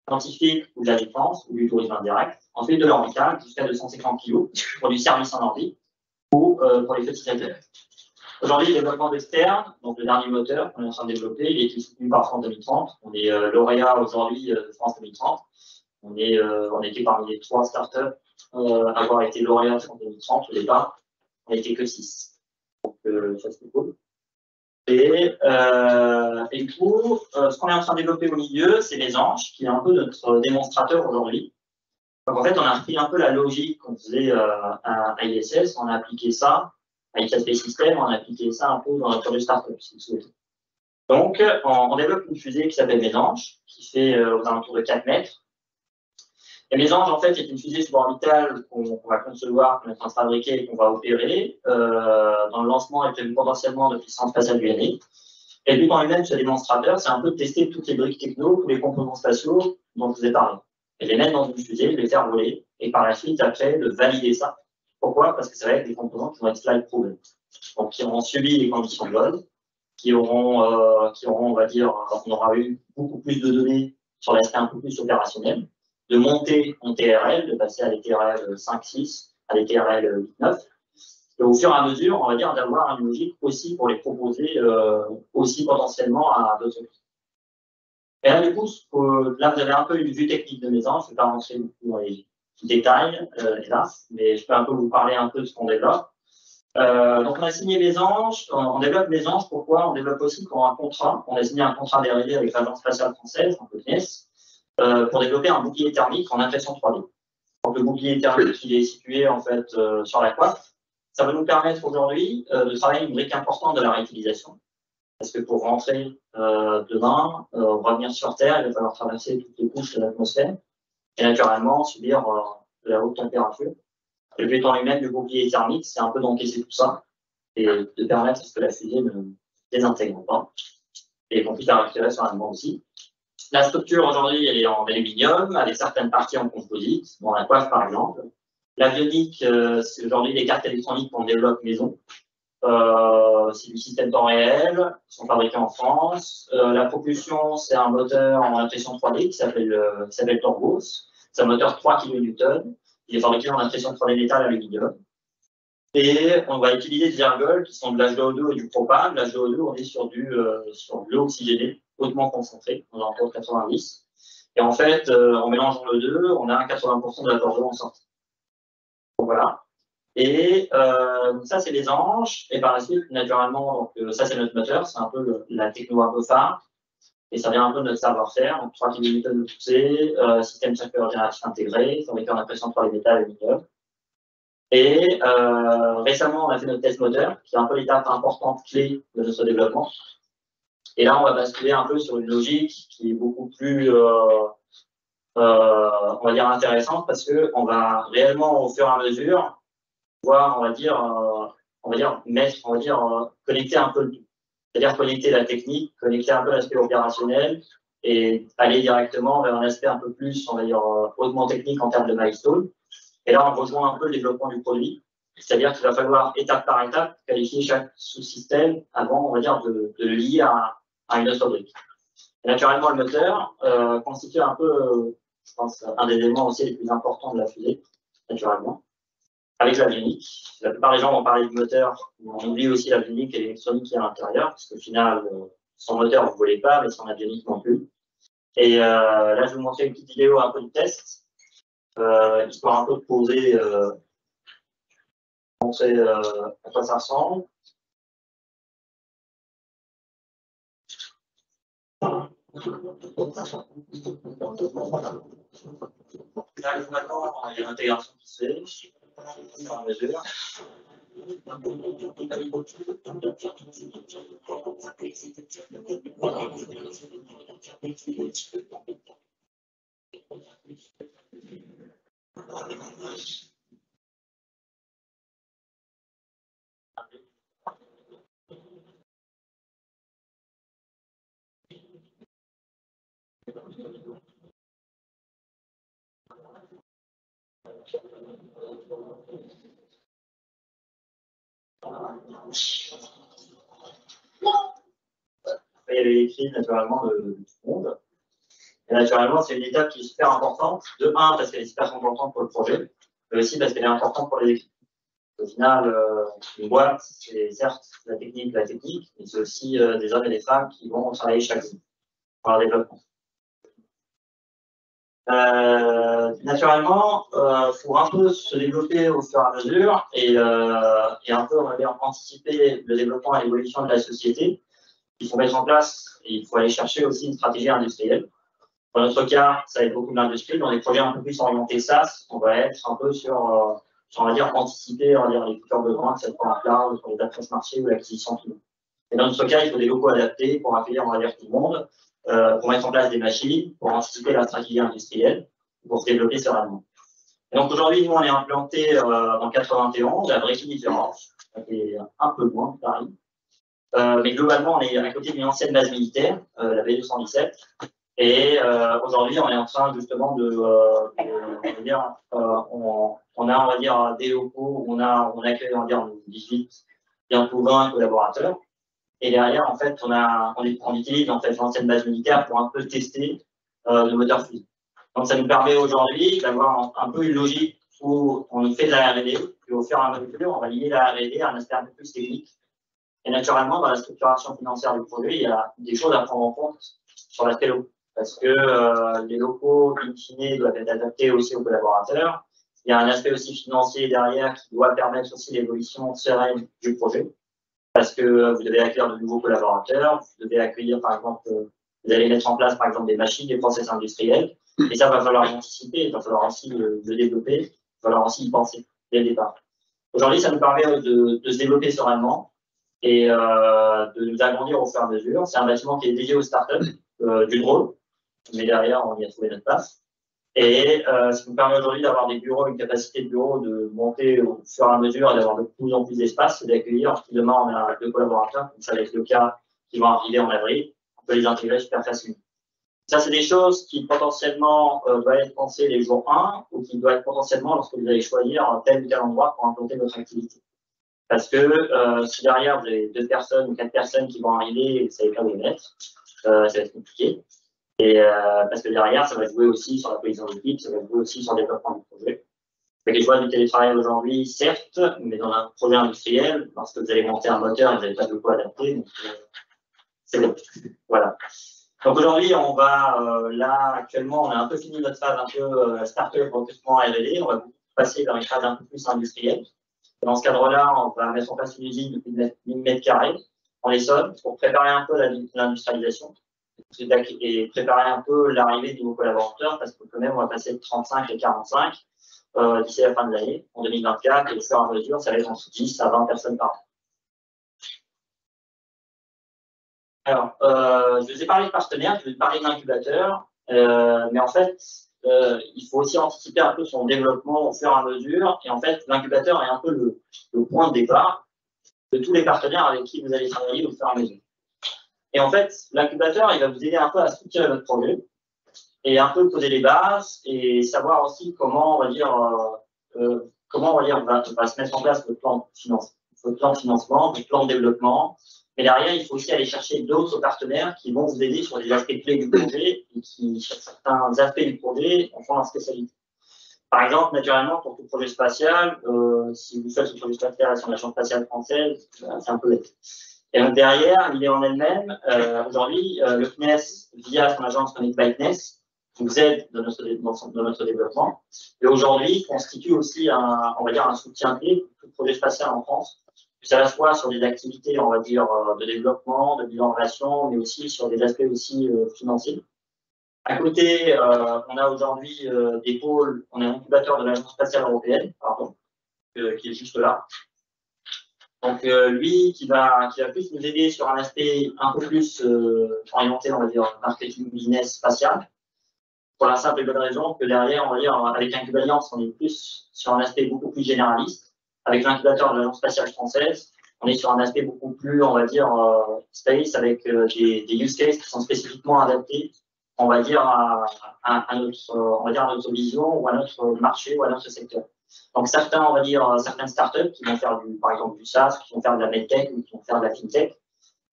scientifique ou de la défense ou du tourisme indirect. Ensuite, de l'orbital jusqu'à 250 kg pour du service en orbite ou pour les petits satellites. Aujourd'hui, le développement d'externe, donc le dernier moteur qu'on est en train de développer, il est soutenu par France 2030. On est lauréat aujourd'hui de France 2030. On était parmi les trois startups à avoir été lauréat de France 2030 au départ. On n'était que 6. Donc, ça, c'est cool. Et du coup, ce qu'on est en train de développer au milieu, c'est Mésange, qui est un peu notre démonstrateur aujourd'hui. Donc en fait, on a repris un peu la logique qu'on faisait à ISS, on a appliqué ça à Ipsa Space System, on a appliqué ça un peu dans notre startup, si vous souhaitez. Donc, on développe une fusée qui s'appelle Mésange, qui fait aux alentours de 4 mètres. Et Mésange, en fait, est une fusée suborbitale qu'on va concevoir, qu'on est en train de fabriquer et qu'on va opérer. Dans le lancement, elle prévu potentiellement depuis le Centre spatial guyanais. Et puis, dans lui-même, ce démonstrateur, c'est un peu de tester toutes les briques techno, tous les composants spatiaux dont je vous ai parlé. Et les mettre dans une fusée, les faire voler, et par la suite, après, de valider ça. Pourquoi? Parce que ça va être des composants qui vont être flight proven. Donc, qui auront subi les conditions de vol, qui auront, on va dire, on aura eu beaucoup plus de données sur l'aspect un peu plus opérationnel, de monter en TRL, de passer à des TRL 5-6, à des TRL 8-9. Et au fur et à mesure, on va dire, d'avoir une logique aussi pour les proposer aussi potentiellement à d'autres clients. Et là, du coup, là, vous avez un peu une vue technique de Mésange. Je ne vais pas rentrer dans les détails, hélas, mais je peux un peu vous parler un peu de ce qu'on développe. Donc, on a signé Mésange. On développe Mésange. Pourquoi? On développe aussi pour un contrat. On a signé un contrat dérivé avec l'Agence spatiale française, un peu CNRS, pour développer un bouclier thermique en impression 3D. Donc, le bouclier thermique, il est situé, en fait, sur la coiffe. Ça va nous permettre aujourd'hui de travailler une brique importante de la réutilisation. Parce que pour rentrer demain, revenir sur Terre, il va falloir traverser toutes les couches de l'atmosphère et naturellement subir de la haute température. Le but en lui-même du bouclier thermique, c'est un peu d'encaisser tout ça et de permettre à ce que la fusée ne désintègre pas et qu'on puisse la récupérer sur la demande aussi. La structure aujourd'hui, elle est en aluminium, avec certaines parties en composite, dans la coiffe par exemple. L'avionique, c'est aujourd'hui des cartes électroniques qu'on développe maison. C'est du système temps réel, ils sont fabriqués en France. La propulsion, c'est un moteur en impression 3D qui s'appelle Torbos. C'est un moteur 3 kN. Il est fabriqué en impression 3D métal aluminium. Et on va utiliser des ergols qui sont de l'H2O2 et du propane. L'H2O2, on est sur de l'eau oxygénée, hautement concentrée, on est en taux 90. Et en fait, en mélangeant le 2, on a 80% de la l'apport d'eau en sortie. Donc voilà. Et ça, c'est les anges. Et par la suite, naturellement, donc, ça, c'est notre moteur. C'est un peu la techno un peu phare. Et ça vient un peu de notre savoir-faire, donc 3 kN de poussée, système circulaire intégré, fabricant d'impression 3D métal et aluminium. Et récemment, on a fait notre test moteur, qui est un peu l'étape importante clé de ce développement. Et là, on va basculer un peu sur une logique qui est beaucoup plus, on va dire, intéressante, parce qu'on va réellement, au fur et à mesure, pouvoir, connecter un peu le tout. C'est-à-dire connecter la technique, connecter un peu l'aspect opérationnel et aller directement vers un aspect un peu plus, on va dire, hautement technique en termes de milestone. Et là, on rejoint un peu le développement du produit. C'est-à-dire qu'il va falloir, étape par étape, qualifier chaque sous-système avant, on va dire, de le lier à une autre brique. Naturellement, le moteur constitue un peu, je pense, un des éléments aussi les plus importants de la fusée, naturellement, avec la bionique. La plupart des gens vont parler du moteur, on oublie aussi la bionique et l'électronique qui est à l'intérieur, parce qu'au final, sans moteur, vous ne volez pas, mais sans la bionique non plus. Et là, je vais vous montrer une petite vidéo un peu du test, histoire un peu de poser, montrer à quoi ça ressemble. Là, maintenant, il y a l'intégration qui se fait. Il y avait écrit naturellement le monde. Et naturellement, c'est une étape qui est super importante. De un, parce qu'elle est super importante pour le projet, mais aussi parce qu'elle est importante pour les équipes. Au final, une boîte, c'est certes la technique, mais c'est aussi des hommes et des femmes qui vont travailler chaque jour pour leur développement. Naturellement, pour un peu se développer au fur et à mesure et un peu, on va dire, anticiper le développement et l'évolution de la société, il faut mettre en place et il faut aller chercher aussi une stratégie industrielle. Dans notre cas, ça va être beaucoup de l'industrie. Dans des projets un peu plus orientés SAS, on va être un peu sur on va dire, anticiper les futurs besoins, que ça soit la cloud, sur les accès marché ou l'acquisition client. Et dans notre cas, il faut des locaux adaptés pour accueillir, on va dire, tout le monde. Pour mettre en place des machines, pour anticiper la stratégie industrielle, pour se développer sereinement. Et donc aujourd'hui, nous, on est implanté en 91, à Brétigny-Florence, qui est un peu loin de Paris. Mais globalement, on est à côté d'une ancienne base militaire, la B217. Et aujourd'hui, on est en train justement on va dire, des locaux, on accueille, on va dire, 18, bientôt 20 collaborateurs. Et derrière, en fait, on utilise en fait l'ancienne base militaire pour un peu tester le moteur fusée. Donc, ça nous permet aujourd'hui d'avoir un peu une logique où on fait de la R&D, puis au fur et à mesure, on va lier la R&D à un aspect un peu plus technique. Et naturellement, dans la structuration financière du projet, il y a des choses à prendre en compte sur l'aspect locaux. Parce que les locaux, in fine, doivent être adaptés aussi aux collaborateurs. Il y a un aspect aussi financier derrière qui doit permettre aussi l'évolution sereine du projet. Parce que vous devez accueillir de nouveaux collaborateurs, vous devez accueillir, par exemple, vous allez mettre en place, par exemple, des machines, des process industriels, et ça va falloir anticiper, il va falloir aussi le développer, il va falloir aussi y penser dès le départ. Aujourd'hui, ça nous permet de se développer sereinement et de nous agrandir au fur et à mesure. C'est un bâtiment qui est dédié aux startups, du drone, mais derrière, on y a trouvé notre place. Et ça nous permet aujourd'hui d'avoir des bureaux, une capacité de bureau de monter au fur et à mesure et d'avoir de plus en plus d'espace et d'accueillir. Demain, on a 2 collaborateurs, comme ça va être le cas, qui vont arriver en avril. On peut les intégrer super facilement. Ça, c'est des choses qui potentiellement doivent être pensées les jours 1 ou qui doivent être potentiellement lorsque vous allez choisir tel ou tel endroit pour implanter votre activité. Parce que si derrière, vous avez 2 personnes ou 4 personnes qui vont arriver et que ça va pas les mettre, ça va être compliqué. Et parce que derrière, ça va jouer aussi sur la cohésion d'équipe, ça va jouer aussi sur le développement du projet. Avec les choix du télétravail aujourd'hui, certes, mais dans un projet industriel, lorsque vous allez monter un moteur, vous n'avez pas de quoi adapter, donc c'est bon. Voilà. Donc aujourd'hui, on va, là, actuellement, on a un peu fini notre phase un peu start-up, recrutement R&D, on va passer vers une phase un peu plus industrielle. Dans ce cadre-là, on va mettre en place une usine de plus de 1000 m², en Essonne, pour préparer un peu l'industrialisation. et préparer un peu l'arrivée de nouveaux collaborateurs, parce que quand même, on va passer de 35 à 45 d'ici la fin de l'année, en 2024, et au fur et à mesure, ça va être en dessous de 10 à 20 personnes par an. Alors, je vous ai parlé de partenaires, je vous ai parlé d'incubateurs, mais en fait, il faut aussi anticiper un peu son développement au fur et à mesure, et en fait, l'incubateur est un peu le point de départ de tous les partenaires avec qui vous allez travailler au fur et à mesure. Et en fait, l'incubateur, il va vous aider un peu à structurer votre projet, et un peu poser les bases, et savoir aussi comment, on va dire, va se mettre en place votre plan de financement, votre plan de développement. Mais derrière, il faut aussi aller chercher d'autres partenaires qui vont vous aider sur des aspects clés du projet et qui, sur certains aspects du projet, en font leur spécialité. Par exemple, naturellement, pour tout projet spatial, si vous faites un projet spatial sur l'Agence spatiale française, c'est un peu bête. Et donc derrière, l'idée en elle-même, aujourd'hui, le CNES, via son agence Connect by CNES, vous aide dans notre développement. Et aujourd'hui, constitue aussi, on va dire, un soutien clé pour tout projet spatial en France. C'est à la fois sur des activités, on va dire, de développement, de bilan en relation, mais aussi sur des aspects aussi financiers. À côté, on a aujourd'hui des pôles, on a un incubateur de l'Agence spatiale européenne, pardon, qui est juste là. Donc lui, qui va plus nous aider sur un aspect un peu plus orienté, on va dire, marketing, business, spatial, pour la simple et bonne raison que derrière, on va dire, avec Incuballiance, on est plus sur un aspect beaucoup plus généraliste. Avec l'incubateur de l'Agence spatiale française, on est sur un aspect beaucoup plus, on va dire, space, avec des use cases qui sont spécifiquement adaptés, on va dire, à notre vision ou à notre marché ou à notre secteur. Donc certains, on va dire, certaines startups qui vont faire par exemple du SaaS, qui vont faire de la medtech ou qui vont faire de la fintech,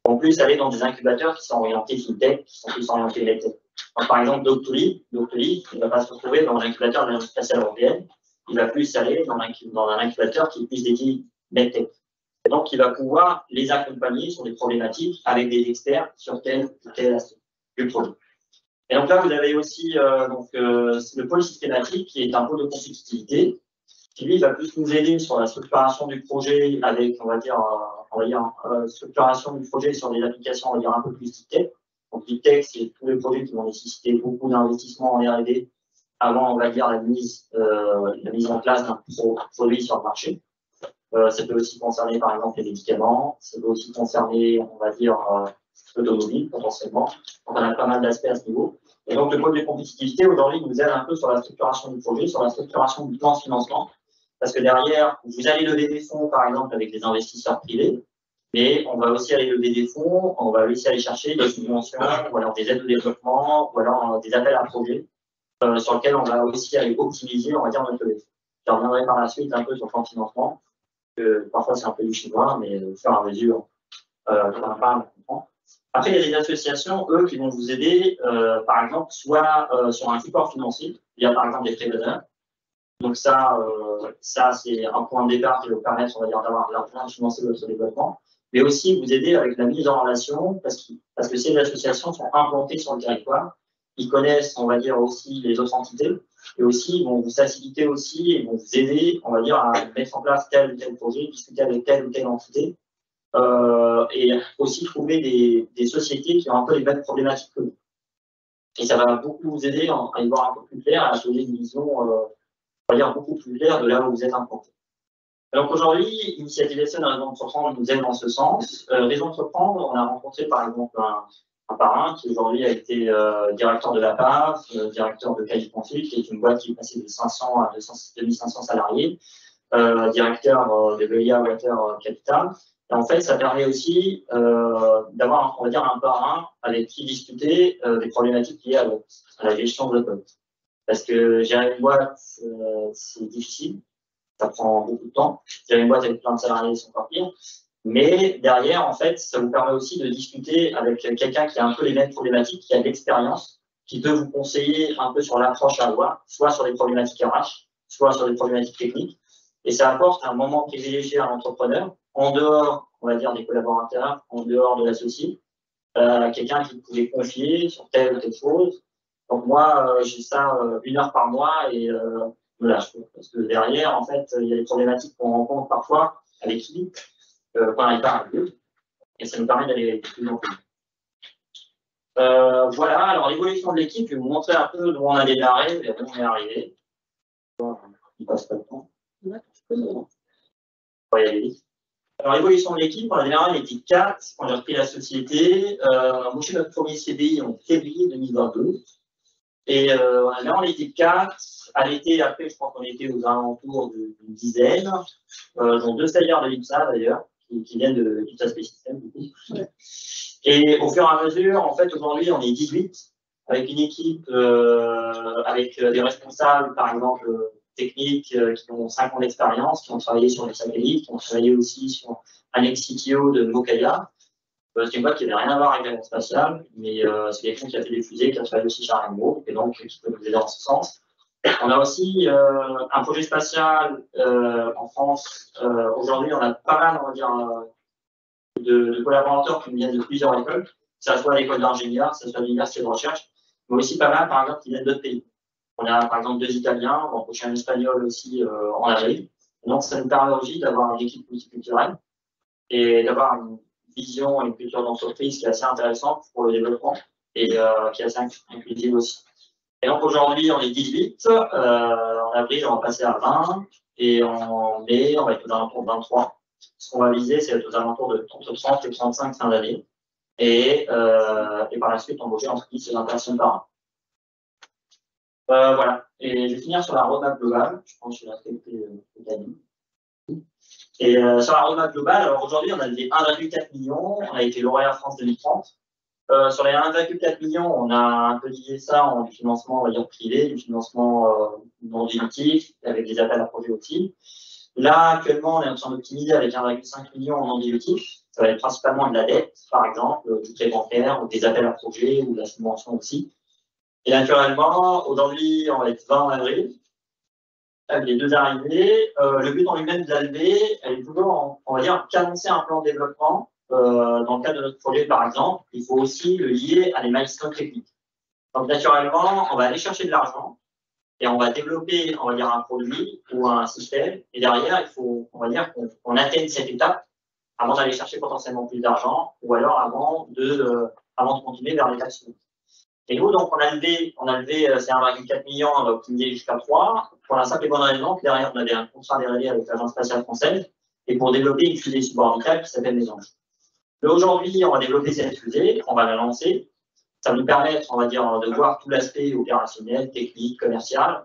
vont plus aller dans des incubateurs qui sont orientés fintech, qui sont plus orientés medtech. Donc par exemple, Doctolib ne va pas se retrouver dans l'incubateur de l'Agence spatiale européenne. Il va plus aller dans un incubateur qui est plus dédié medtech. Donc, il va pouvoir les accompagner sur des problématiques avec des experts sur tel aspect du projet. Et donc là, vous avez aussi le pôle systématique qui est un pôle de compétitivité qui, lui, va plus nous aider sur la structuration du projet avec, structuration du projet sur des applications, on va dire, un peu plus deep tech. Donc, deep tech, c'est tous les projets qui vont nécessiter beaucoup d'investissements en R&D avant, on va dire, la mise en place d'un produit sur le marché. Ça peut aussi concerner, par exemple, les médicaments. Ça peut aussi concerner, on va dire, l'automobile, potentiellement. Donc, on a pas mal d'aspects à ce niveau. Et donc, le mode de compétitivité, aujourd'hui, nous aide un peu sur la structuration du projet, sur la structuration du plan de financement. Parce que derrière, vous allez lever des fonds, par exemple, avec des investisseurs privés. Mais on va aussi aller lever des fonds. On va aussi aller chercher des subventions, ou alors des aides au développement, ou alors des appels à projets. Sur lequel on va aussi aller optimiser, on va dire, notre levée. Je reviendrai par la suite un peu sur le plan de financement, que parfois c'est un peu du chinois, mais au fur et à mesure, quand on parle, on comprend. Après, il y a des associations, eux, qui vont vous aider, par exemple, soit sur un support financier, il y a par exemple des prêts d'honneur. Donc ça c'est un point de départ qui va vous permettre, on va dire, d'avoir de l'argent de financer votre développement, mais aussi vous aider avec la mise en relation, parce que ces associations sont implantées sur le territoire. Ils connaissent, on va dire, aussi les autres entités, et aussi ils vont vous faciliter aussi et vont vous aider, on va dire, à mettre en place tel ou tel projet, discuter avec telle ou telle entité, et aussi trouver des sociétés qui ont un peu les mêmes problématiques que nous. Et ça va beaucoup vous aider à y voir un peu plus clair, à donner une vision, on va dire, beaucoup plus claire de là où vous êtes implanté. Donc aujourd'hui, Initiative SN, Réseau d'entreprendre nous aide dans ce sens. Réseau d'entreprendre, on a rencontré par exemple un parrain qui aujourd'hui a été directeur de la PAF, directeur de Cahiers Conflit, qui est une boîte qui est passée de 500 à 2500 salariés, directeur de Velia Water Capital. Et en fait, ça permet aussi d'avoir, on va dire, un parrain avec qui discuter des problématiques liées à la gestion de la boîte. Parce que gérer une boîte, c'est difficile, ça prend beaucoup de temps. Gérer une boîte avec plein de salariés, c'est encore pire. Mais derrière, en fait, ça vous permet aussi de discuter avec quelqu'un qui a un peu les mêmes problématiques, qui a de l'expérience, qui peut vous conseiller un peu sur l'approche à avoir, soit sur des problématiques RH, soit sur des problématiques techniques. Et ça apporte un moment privilégié à l'entrepreneur, en dehors, on va dire, des collaborateurs, en dehors de l'associé, quelqu'un qui pouvait confier sur telle ou telle chose. Donc moi, j'ai ça 1 heure par mois et voilà, je trouve. Parce que derrière, en fait, il y a des problématiques qu'on rencontre parfois avec qui quand on n'arrive pas à mieux, et ça nous permet d'aller plus loin. Voilà, alors l'évolution de l'équipe, je vais vous montrer un peu d'où on a démarré, d'où on est arrivé. Il passe pas le temps. Alors, l'évolution de l'équipe, on a démarré, on était 4, on a repris la société, on a embauché notre premier CDI en février 2022. Et là, on était 4. À l'été, après, je crois qu'on était aux alentours d'une dizaine. Dont 2 stagiaires de l'Ipsa, d'ailleurs, qui viennent de l'Ipsa Space System, du coup. Ouais. Et au fur et à mesure, en fait, aujourd'hui, on est 18, avec une équipe, avec des responsables, par exemple, techniques qui ont 5 ans d'expérience, qui ont travaillé sur les satellites, qui ont travaillé aussi sur un ex-CTO de Mokaya. C'est une boîte qui n'avait rien à voir avec l'avion spatial, mais c'est quelqu'un qui a fait des fusées, qui a travaillé aussi chez ArianeGroup, et donc qui peut nous aider dans ce sens. On a aussi un projet spatial en France. Aujourd'hui, on a pas mal, on va dire, de collaborateurs qui viennent de plusieurs écoles, que ce soit l'école d'ingénieurs, que ce soit l'université de recherche, mais aussi pas mal, par exemple, qui viennent d'autres pays. On a, par exemple, 2 Italiens, on va embaucher un Espagnol aussi en avril. Donc, ça nous permet aussi d'avoir une équipe multiculturelle et d'avoir une vision et une culture d'entreprise qui est assez intéressante pour le développement et qui est assez inclusive aussi. Et donc aujourd'hui, on est 18, en avril, on va passer à 20 et en mai, on va être aux alentours de 23. Ce qu'on va viser, c'est être aux alentours de 30 et 35 fin d'année et par la suite, embaucher entre 10 et 20 personnes par an. Voilà, et je vais finir sur la roadmap globale. Je pense que je vais quelques années. Et sur la roadmap globale, alors aujourd'hui, on a levé 1,4 million, on a été lauréat France 2030. Sur les 1,4 millions, on a un peu divisé ça en du financement, on va dire, privé, du financement non dilutif, avec des appels à projets aussi. Là, actuellement, on est en train d'optimiser avec 1,5 million en non dilutif. Ça va être principalement de la dette, par exemple, du prêt bancaire, ou des appels à projets, ou de la subvention aussi. Et naturellement, aujourd'hui, on va être 20 en avril. Les 2 arrivées, le but en lui-même de l'ALB, elle est toujours, on va dire, qu'annoncer un plan de développement dans le cadre de notre projet, par exemple. Il faut aussi le lier à des milestones techniques. Donc, naturellement, on va aller chercher de l'argent et on va développer, on va dire, un produit ou un système. Et derrière, il faut, on va dire, qu'on atteigne cette étape avant d'aller chercher potentiellement plus d'argent ou alors avant de continuer vers l'étape suivante. Et nous, donc, on a levé c'est 1,4 million, on va optimiser jusqu'à 3, pour la simple et bonne raison que derrière, on avait un contrat déréglé avec l'Agence spatiale française et pour développer une fusée suborbitale qui s'appelle Mésange. Aujourd'hui, on va développer cette fusée, on va la lancer. Ça va nous permettre, on va dire, de voir tout l'aspect opérationnel, technique, commercial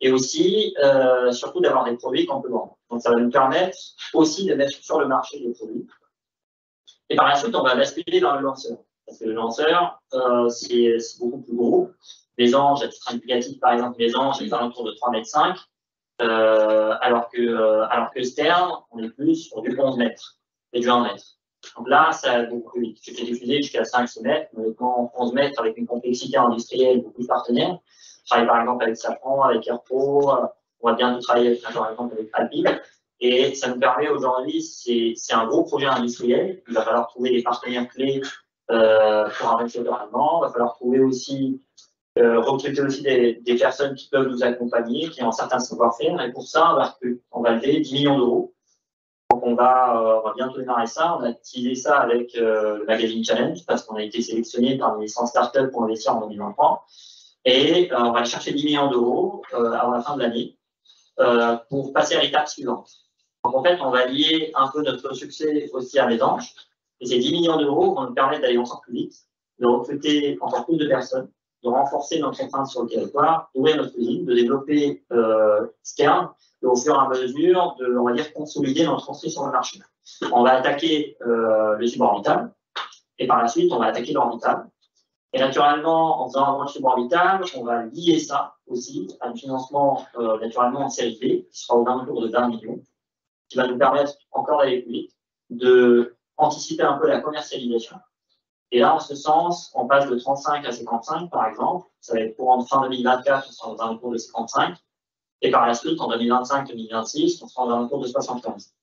et aussi, surtout, d'avoir des produits qu'on peut vendre. Donc, ça va nous permettre aussi de mettre sur le marché des produits. Et par la suite, on va basculer dans le lanceur. Parce que le lanceur, c'est beaucoup plus gros. Mésange, à titre indicatif, par exemple, Mésange est autour de 3,5 m, alors que Stern, on est plus sur du 11 mètres et du 1 mètre. Donc là, ça a beaucoup plus vite. J'ai fait des fusées jusqu'à 5-6 mètres, mais quand 11 mètres avec une complexité industrielle beaucoup plus partenaire, je travaille par exemple avec Safran, avec AirPro, on va bientôt travailler avec, par exemple, avec Alpine. Et ça nous permet aujourd'hui, c'est un gros projet industriel, il va falloir trouver des partenaires clés. Pour un réseau allemand, il va falloir trouver aussi, recruter aussi des personnes qui peuvent nous accompagner, qui ont un certain savoir-faire, et pour ça, on va lever 10 millions d'euros. Donc, on va bientôt démarrer ça. On a utilisé ça avec le magazine Challenge, parce qu'on a été sélectionné parmi les 100 startups pour investir en 2023. Et on va aller chercher 10 millions d'euros avant la fin de l'année pour passer à l'étape suivante. Donc, en fait, on va lier un peu notre succès aussi à Mésange. Et ces 10 millions d'euros vont nous permettre d'aller encore plus vite, de recruter encore plus de personnes, de renforcer notre empreinte sur le territoire, d'ouvrir notre usine, de développer Stern, et au fur et à mesure, on va dire, consolider notre entrée sur le marché. On va attaquer le suborbital, et par la suite, on va attaquer l'orbital. Et naturellement, en faisant un lancement suborbital, on va lier ça aussi à un financement naturellement en série B, qui sera aux alentours de 20 millions, qui va nous permettre encore d'aller plus vite, anticiper un peu la commercialisation. Et là, en ce sens, on passe de 35 à 55, par exemple. Ça va être pour en fin 2024, on sera dans le cours de 55. Et par la suite, en 2025-2026, on sera dans le cours de 75.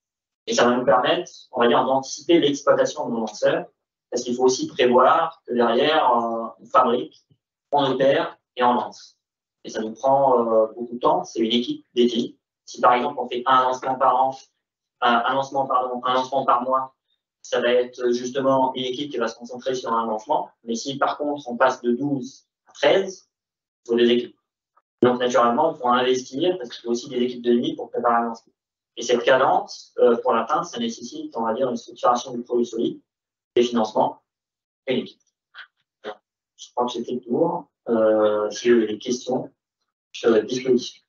Et ça va nous permettre, on va dire, d'anticiper l'exploitation de nos lanceurs, parce qu'il faut aussi prévoir que derrière, on fabrique, on opère et on lance. Et ça nous prend beaucoup de temps. C'est une équipe dédiée. Si par exemple, on fait un lancement par an, un lancement par mois, ça va être justement une équipe qui va se concentrer sur un lancement. Mais si par contre on passe de 12 à 13, il faut des équipes. Donc naturellement, il faut investir parce qu'il faut aussi des équipes de nuit pour préparer un lancement. Et cette cadence, pour l'atteindre, ça nécessite, on va dire, une structuration du projet solide, des financements et une équipe. Je crois que j'ai fait le tour. Si vous avez des questions, je suis à votre disposition.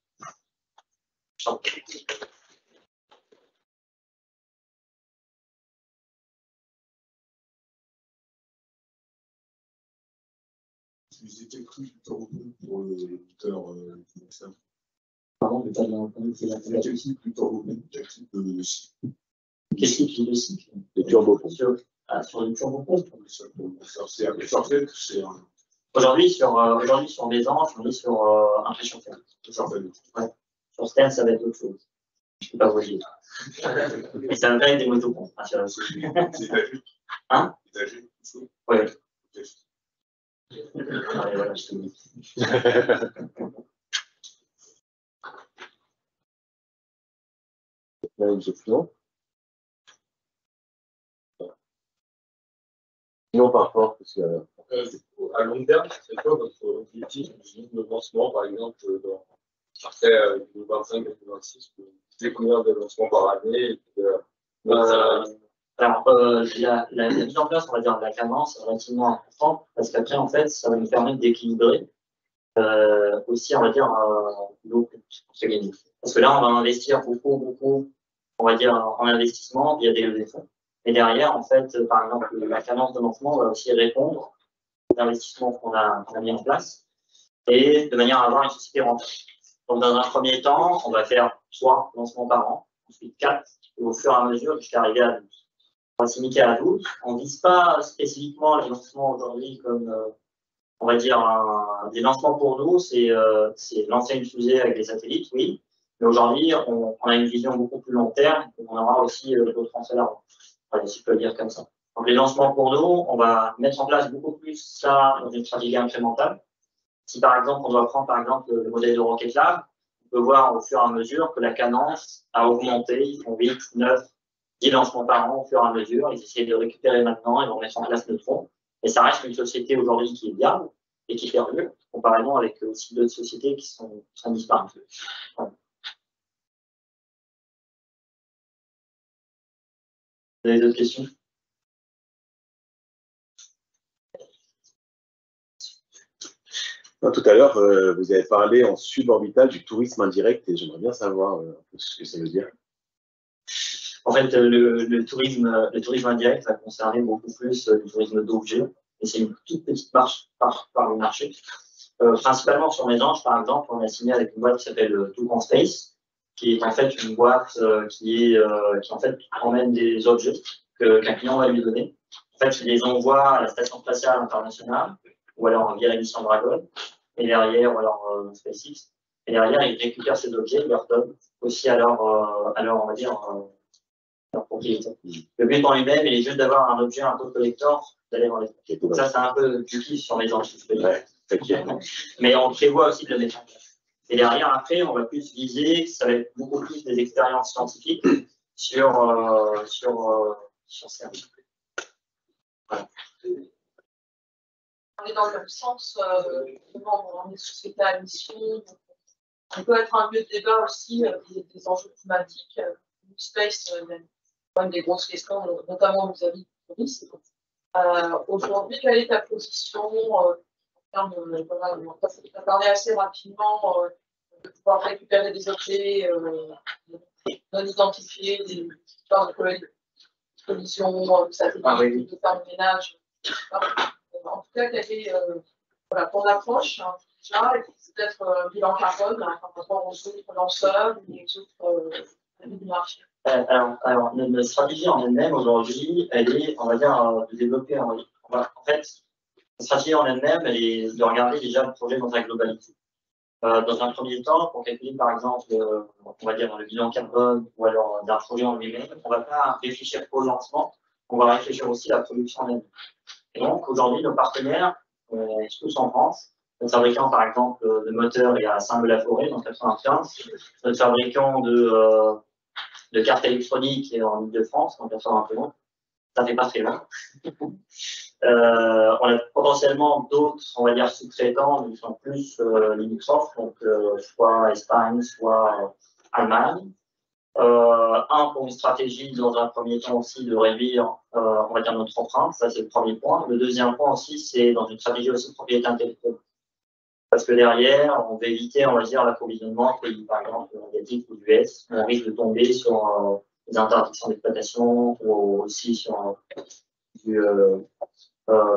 C'était tout pour le moteur ça. Pardon, pas de aussi plus qu'est-ce qui fait le cycle? Les turbopompes. Sur les turbopompes. C'est un... Aujourd'hui, sur Mésange, on est sur un pression fer. Ouais. Sur Stern, ça va être autre chose. Je ne peux pas vous dire. Mais ça va faire des motopompes. C'est étagé. Hein? Étagé. Oui. Allez, voilà, je te dis. Non, par rapport parce que, à long terme, c'est quoi votre objectif de lancement, par exemple, après 2025 2026, découvrir des lancements par année et puis, alors, la mise en place, on va dire, de la cadence est relativement importante parce qu'après, en fait, ça va nous permettre d'équilibrer aussi, on va dire, l'eau que se gagne. Parce que là, on va investir beaucoup, on va dire, en investissement via des levées de fonds. Et derrière, en fait, par exemple, la cadence de lancement va aussi répondre aux investissements qu'on a mis en place et de manière à avoir une société rentable. Donc, dans un premier temps, on va faire 3 lancements par an, ensuite 4, et au fur et à mesure jusqu'à arriver à 12. On va se limiter à 12. On ne vise pas spécifiquement les lancements aujourd'hui comme, on va dire, des lancements pour nous, c'est lancer une fusée avec des satellites, oui. Mais aujourd'hui, on a une vision beaucoup plus long terme, et on aura aussi d'autres lanceurs avant. Enfin, si je peux le dire comme ça. Donc, les lancements pour nous, on va mettre en place beaucoup plus ça dans une stratégie incrémentale. Si par exemple, on doit prendre par exemple le modèle de Rocket Lab, on peut voir au fur et à mesure que la cadence a augmenté. Ils font 8, 9, 10 lancements par an au fur et à mesure. Ils essaient de récupérer maintenant, ils vont mettre en place Neutron. Et ça reste une société aujourd'hui qui est viable et qui perdure, comparément avec aussi d'autres sociétés qui sont disparues. Voilà. Vous avez d'autres questions? Tout à l'heure, vous avez parlé en suborbital du tourisme indirect et j'aimerais bien savoir un peu ce que ça veut dire. En fait, le tourisme indirect va concerner beaucoup plus le tourisme d'objets et c'est une toute petite marche par le marché. Principalement sur Mésange, par exemple, on a signé avec une boîte qui s'appelle Toucan Space, qui est en fait une boîte qui en fait emmène des objets qu'un client va lui donner. En fait, il les envoie à la station spatiale internationale, ou alors via la mission Dragon, et derrière, ou alors SpaceX, et derrière, ils récupèrent ces objets, ils leur donnent aussi à leur on va dire, leur propriétaire. Le but en lui-même, il est juste d'avoir un objet, un code collector, d'aller dans l'espace. Ça, c'est un peu du kiff sur les enjeux. Ouais, mais on prévoit aussi de le mettre en place. Et derrière, après, on va plus viser, ça va être beaucoup plus des expériences scientifiques sur ces services. Voilà. On est dans le même sens, on est société à mission, donc on peut être un lieu de débat aussi des enjeux climatiques. NewSpace, même des grosses questions, notamment vis-à-vis du tourisme. Aujourd'hui, quelle est ta position voilà, on a parlé assez rapidement de pouvoir récupérer des objets non identifiés, des histoires de collisions, ça fait de faire le ménage. En tout cas, quelle est voilà, ton approche hein, déjà, et peut-être un bilan carbone hein, par rapport aux autres lanceurs et les autres amis du marché. Alors, notre stratégie en elle-même aujourd'hui, elle est, on va dire, de développer. La stratégie en elle-même est de regarder déjà le projet dans sa globalité. Dans un premier temps, pour calculer par exemple, on va dire le bilan carbone ou alors d'un projet en lui-même, on ne va pas réfléchir au lancement, on va réfléchir aussi à la production en elle-même. Et donc aujourd'hui, nos partenaires, tous en France, notre fabricant par exemple de moteurs est à Saint-Leu-la-Forêt dans 95, notre fabricant de cartes électroniques est en Ile-de-France dans 91. ça fait pas très loin. On a potentiellement d'autres, on va dire, sous-traitants, qui sont plus limitrophes, donc soit Espagne, soit Allemagne. Un, pour une stratégie, dans un premier temps aussi, de réduire, on va dire, notre empreinte, ça c'est le premier point. Le deuxième point aussi, c'est dans une stratégie aussi de propriété intellectuelle. Parce que derrière, on va éviter, on va dire, l'approvisionnement, par exemple, asiatique ou US, on risque de tomber sur des interdictions d'exploitation ou aussi sur de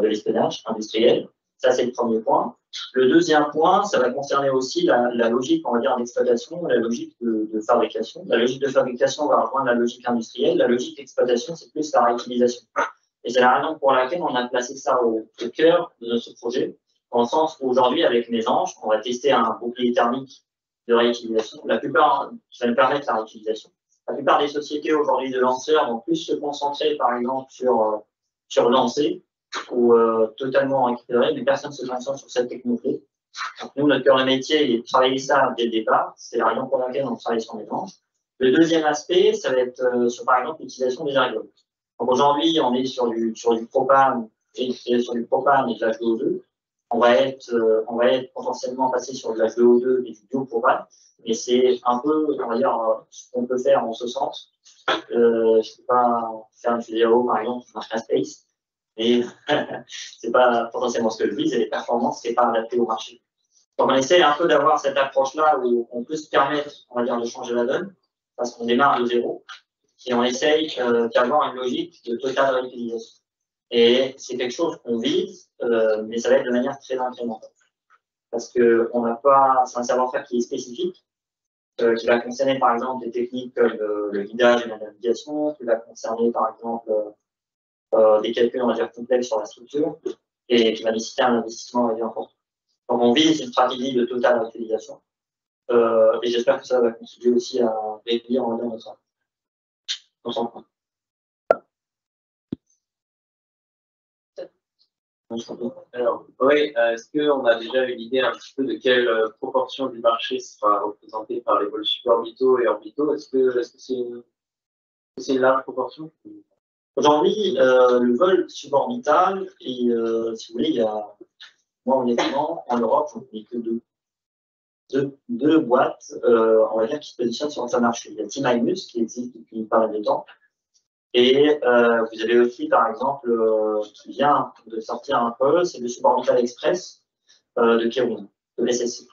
l'espionnage industriel. Ça, c'est le premier point. Le deuxième point, ça va concerner aussi la logique, on va dire, d'exploitation, la logique de fabrication. La logique de fabrication va rejoindre la logique industrielle. La logique d'exploitation, c'est plus la réutilisation. Et c'est la raison pour laquelle on a placé ça au cœur de notre projet, dans le sens où aujourd'hui, avec Mésange, on va tester un bouclier thermique de réutilisation. La plupart, ça nous permet de la réutilisation. La plupart des sociétés aujourd'hui de lanceurs vont plus se concentrer, par exemple, sur lancer ou totalement récupérer, mais personne ne se concentre sur cette technologie. Donc, nous, notre cœur de métier, il est de travailler ça dès le départ. C'est la raison pour laquelle on travaille sur Mésange. Le deuxième aspect, ça va être sur, par exemple, l'utilisation des ergols. Donc, aujourd'hui, on est sur du propane et de l'H2O2. On va être potentiellement passé sur de l'H2O2 et du biopropane, mais c'est un peu, on va dire, ce qu'on peut faire en ce sens. Je ne peux pas faire une vidéo, par exemple, qui marche à Space, mais c'est pas potentiellement ce que je vise, et les performances, c'est pas adapté au marché. Donc on essaie un peu d'avoir cette approche-là où on peut se permettre, on va dire, de changer la donne, parce qu'on démarre de zéro, et on essaye d'avoir une logique de totale réutilisation. Et c'est quelque chose qu'on vise, mais ça va être de manière très incrémentale. Parce que on n'a pas, c'est un savoir-faire qui est spécifique, qui va concerner par exemple des techniques comme le guidage et la navigation, qui va concerner par exemple des calculs, on va dire, complexes sur la structure, et qui va nécessiter un investissement, on va dire, important. Donc on vise une stratégie de totale réutilisation, et j'espère que ça va contribuer aussi à réduire, on va dire, notre ensemble. Alors, oui, est-ce qu'on a déjà une idée un petit peu de quelle proportion du marché sera représentée par les vols suborbitaux et orbitaux? Est-ce que c'est une large proportion? Aujourd'hui, le vol suborbital, et, si vous voulez, il y a, moi honnêtement, en Europe, on n'est que deux boîtes, on va dire, qui se positionnent sur ce marché. Il y a T-Minus qui existe depuis pas mal de temps. Et vous avez aussi, par exemple, qui vient de sortir un peu, c'est le Suborbital Express de Kiruna, de SSC.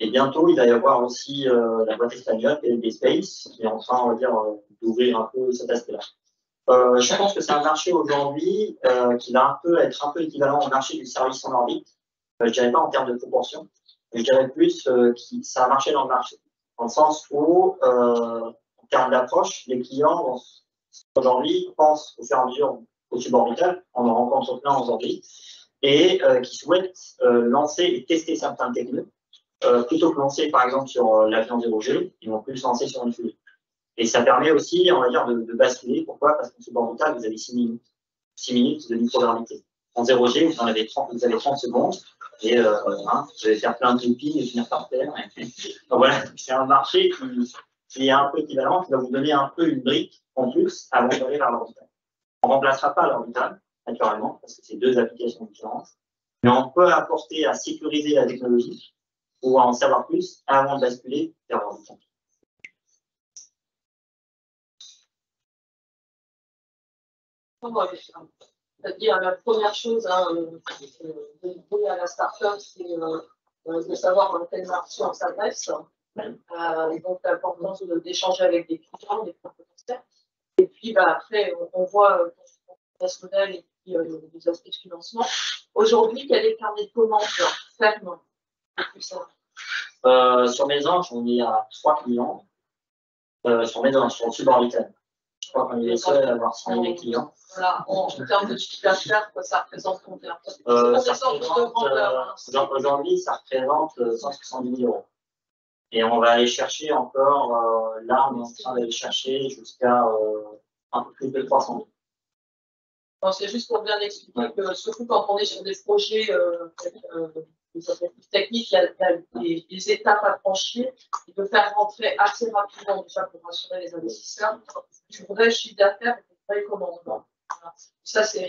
Et bientôt, il va y avoir aussi la boîte espagnole, PLD Space, qui est en train, on va dire, d'ouvrir un peu cet aspect-là. Je pense que c'est un marché aujourd'hui qui va être un peu équivalent au marché du service en orbite. Je dirais pas en termes de proportion, mais je dirais plus que c'est un marché dans le marché. Dans le sens où, en termes d'approche, les clients vont... Aujourd'hui, on pense au fur et à mesure au suborbital, on en rencontre plein aujourd'hui, et qui souhaitent lancer et tester certains technos, plutôt que lancer par exemple sur l'avion 0G, ils vont plus se lancer sur une fusée. Et ça permet aussi, on va dire, de basculer. Pourquoi? Parce qu'en suborbital, vous avez 6 minutes de microgravité. En 0G, vous avez 30 secondes, et vous allez faire plein de loopings et finir par terre. Donc voilà, c'est un marché qui est un peu équivalent, qui va vous donner un peu une brique en plus avant d'aller vers l'orbital. On ne remplacera pas l'orbital, naturellement, parce que c'est deux applications différentes, mais on peut apporter à sécuriser la technologie ou à en savoir plus avant de basculer vers l'orbital. C'est-à-dire, la première chose de donner à la start-up, c'est de savoir dans quel marché on s'adresse. Et donc l'importance d'échanger avec des clients, des potentiels. Et puis après, on voit ce modèle et puis les aspects de financement. Aujourd'hui, quel est le carnet de commandes ferme plus ça? Sur Mésange, on est à 3 clients. Sur Mésange, sur le suborbital. Je crois qu'on est les seuls à avoir 100 000 clients. Voilà, en termes de chiffre d'affaires, ça représente combien? Aujourd'hui, ça représente 170 euros. Et on va aller chercher encore, là, on est en train d'aller chercher jusqu'à un peu plus de 300 000. C'est juste pour bien expliquer que surtout quand on est sur des projets techniques, il y a des étapes à franchir et de faire rentrer assez rapidement, déjà pour rassurer les investisseurs, du vrai chiffre d'affaires et du vrai commandement. Voilà. Ça, c'est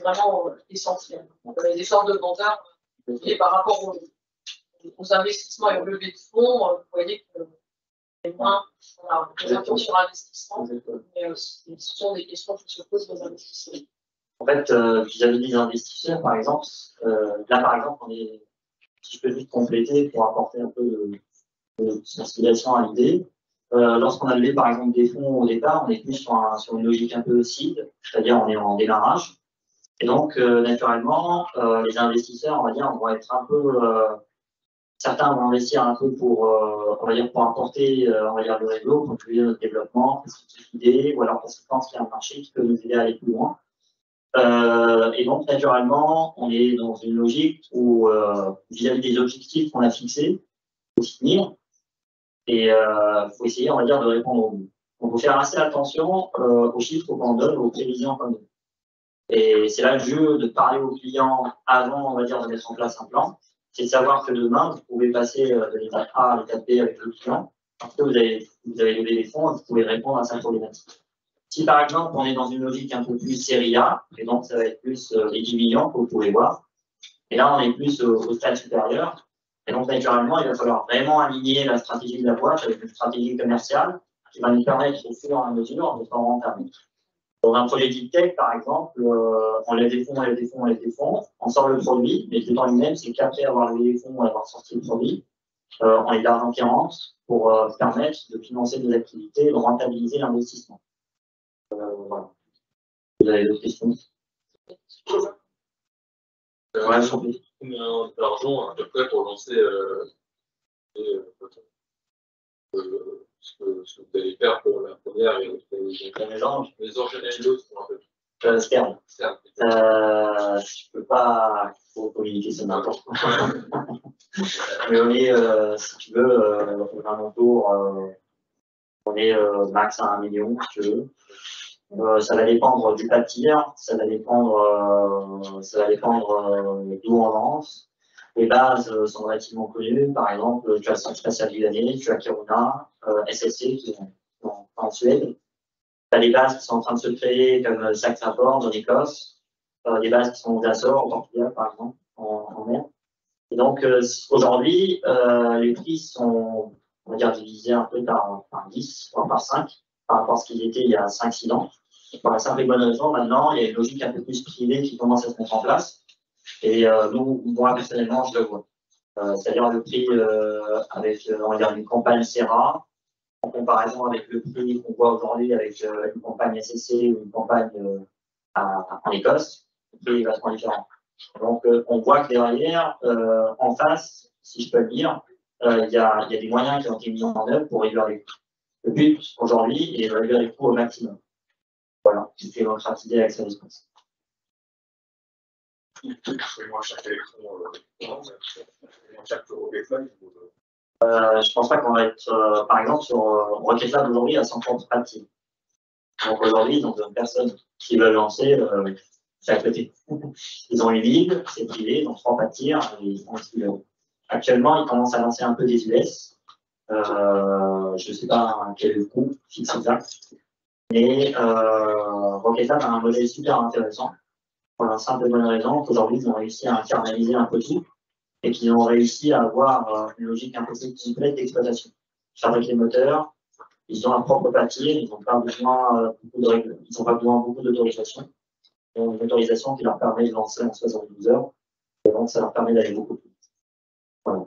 vraiment essentiel. Donc, on a des sortes de mandats et par rapport aux investissements et aux levées de fonds, vous voyez que c'est moins, on a des actions sur l'investissement, mais ce sont des questions qui se posent aux investisseurs. En fait, vis-à-vis des investisseurs, par exemple, là, par exemple, on est, si je peux vite compléter pour apporter un peu de sensibilisation à l'idée. Lorsqu'on a levé par exemple des fonds au départ, on est plus sur une logique un peu seed, c'est-à-dire on est en démarrage. Et donc naturellement, les investisseurs, on va dire, vont être un peu, certains vont investir un peu pour, on va dire, pour apporter, on va dire, le réseau, contribuer à notre développement, idée, ou alors parce qu'ils pensent qu'il y a un marché qui peut nous aider à aller plus loin. Et donc naturellement, on est dans une logique où vis-à-vis des objectifs qu'on a fixés, il faut s'y tenir. Et il faut essayer, on va dire, de répondre aux mots. Donc, il faut faire assez attention aux chiffres qu'on donne, aux prévisions qu'on donne. Et c'est là le jeu de parler aux clients avant, on va dire, de mettre en place un plan. C'est de savoir que demain, vous pouvez passer de l'étape A à l'étape B avec le client, parce que vous avez levé les fonds et vous pouvez répondre à sa problématique. Si par exemple, on est dans une logique un peu plus série A, et donc ça va être plus les 10 millions que vous pouvez voir, et là, on est plus au stade supérieur. Et donc, naturellement, il va falloir vraiment aligner la stratégie de la boîte avec une stratégie commerciale qui va nous permettre, au fur et à mesure, de s'en rendre compte. Dans un projet deep tech, par exemple, on lève des fonds, on lève des fonds, on lève des fonds, on sort le produit, mais le temps lui-même, c'est qu'après avoir levé les fonds ou avoir sorti le produit, on est d'argent qui rentre pour permettre de financer nos activités, de rentabiliser l'investissement. Voilà. Vous avez d'autres questions? Ouais, combien d'argent à peu près pour lancer ce que vous allez faire pour la première et l'autre? Les enchaîner et l'autre, pour un peu. Stern. Je peux pas communiquer ça n'importe quoi. Mais on est, si tu veux, on a un tour, on est max à 1 million, si tu veux. Ça va dépendre du bâtiment, ça va dépendre d'où on lance. Les bases sont relativement connues. Par exemple, tu as le Centre Spatial Libanais, tu as Kiruna, SSC qui sont en Suède. Tu as des bases qui sont en train de se créer comme Saxaport en Écosse, des bases qui sont aux Açores, au Portugal par exemple, en mer. Et donc aujourd'hui, les prix sont, on va dire, divisés un peu par 10, voire par 5, par rapport à ce qu'ils étaient il y a 5-6 ans. Pour la simple et bonne raison, maintenant, il y a une logique un peu plus privée qui commence à se mettre en place. Et nous, moi, personnellement, je le vois. C'est-à-dire le prix avec, on va dire, une campagne Serra, en comparaison avec le prix qu'on voit aujourd'hui avec une campagne SSC ou une campagne en Écosse, le prix est vachement différent. Donc, on voit que derrière, en face, si je peux le dire, il y a des moyens qui ont été mis en œuvre pour réduire les coûts. Le but, aujourd'hui, est de réduire les coûts au maximum. Voilà, c'était notre idée avec ce espace. Je pense pas qu'on va être, par exemple, sur Rocket Lab aujourd'hui à 130 actifs. Donc aujourd'hui, ils ont 2 personnes qui veulent lancer chaque côté. Ils ont une ville, c'est privé, donc 3 pâtires. Actuellement, ils commencent à lancer un peu des US. Je ne sais pas quel est le coût fixe exact. Mais Rocket Lab a un modèle super intéressant pour la simple et bonne raison qu'aujourd'hui ils ont réussi à internaliser un peu tout et qu'ils ont réussi à avoir une logique un peu plus complète d'exploitation. Ils fabriquent les moteurs, ils ont un propre papier, ils n'ont pas besoin beaucoup d'autorisation. Ils ont une autorisation qui leur permet de lancer en 72 heures et donc ça leur permet d'aller beaucoup plus vite. Voilà.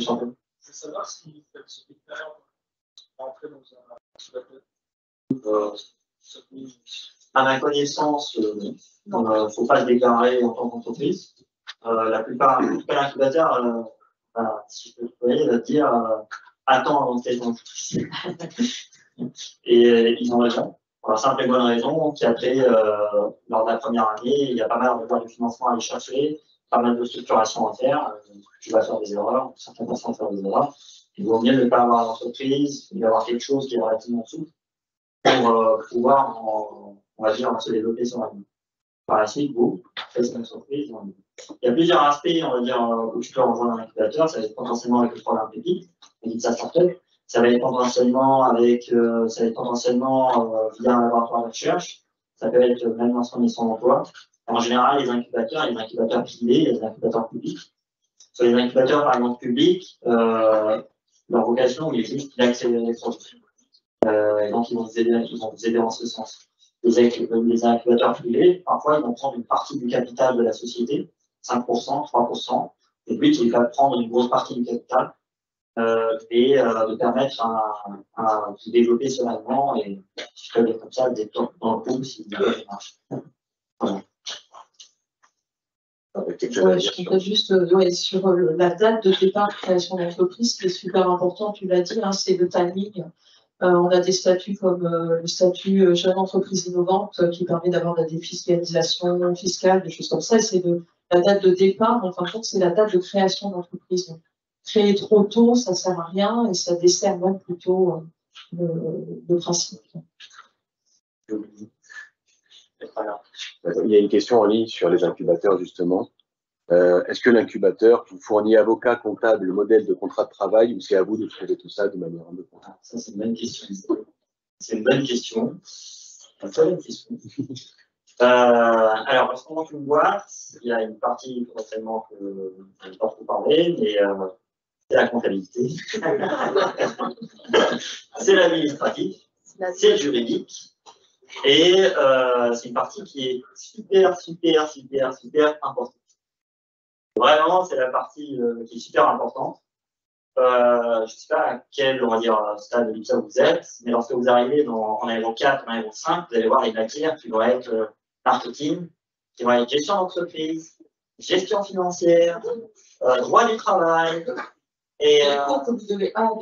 Je veux savoir si ce secteur est entré dans un... À ma connaissance, il ne faut pas se déclarer en tant qu'entreprise. La plupart, en tout cas l'incubateur, si je peux le trouver, va dire attends avant de t'étendre. Et ils ont raison. Pour la simple et bonne raison qu'après, lors de la première année, il y a pas mal de voies de financement à aller chercher. Pas mal de structuration à faire, tu vas faire des erreurs, certains personnes vont faire des erreurs. Il vaut mieux ne pas avoir l'entreprise, il va y avoir quelque chose qui est relativement souple pour pouvoir, on va dire, se développer sur la vie. Par la suite, vous faites une entreprise. Il y a plusieurs aspects, on va dire, où tu peux rejoindre un incubateur, ça va être potentiellement avec le programme Pépite, et ça start-up, Ça va être potentiellement avec, via un laboratoire de recherche. Ça peut être même lancement de mission d'emploi. En général, les incubateurs privés, il y a des incubateurs publics. Sur les incubateurs, par exemple, publics, leur vocation, il est juste d'accélérer les projets. Et donc, ils vont vous aider en ce sens. Les incubateurs privés, parfois, ils vont prendre une partie du capital de la société, 5%, 3%, et puis ils vont prendre une grosse partie du capital et de permettre à se développer sereinement et comme ça, des tops dans le groupe si vous voulez. Voilà. Je comptais juste sur la date de départ de création d'entreprise, qui est super important, tu l'as dit, hein, c'est le timing. On a des statuts comme le statut jeune entreprise innovante qui permet d'avoir la défiscalisation fiscale, des choses comme ça. C'est la date de départ, enfin, c'est la date de création d'entreprise. Créer trop tôt, ça ne sert à rien et ça dessert même plutôt le principe. Voilà. Il y a une question en ligne sur les incubateurs, justement. Est-ce que l'incubateur vous fournit avocat, comptable, modèle de contrat de travail ou c'est à vous de trouver tout ça de manière indépendante? Ça, c'est une bonne question. C'est une bonne question. Alors, en ce moment, tu me vois, il y a une partie potentiellement que je ne peux pas trop parler, mais c'est la comptabilité. C'est l'administratif, c'est le juridique. Et c'est une partie qui est super importante. Vraiment, c'est la partie qui est super importante. Je ne sais pas à quel, on va dire, stade de l'IPSA vous êtes, mais lorsque vous arrivez en aéro 4, en aéro 5, vous allez voir les matières qui vont être marketing, qui vont être gestion d'entreprise, gestion financière, droit du travail. Et les cours que vous devez en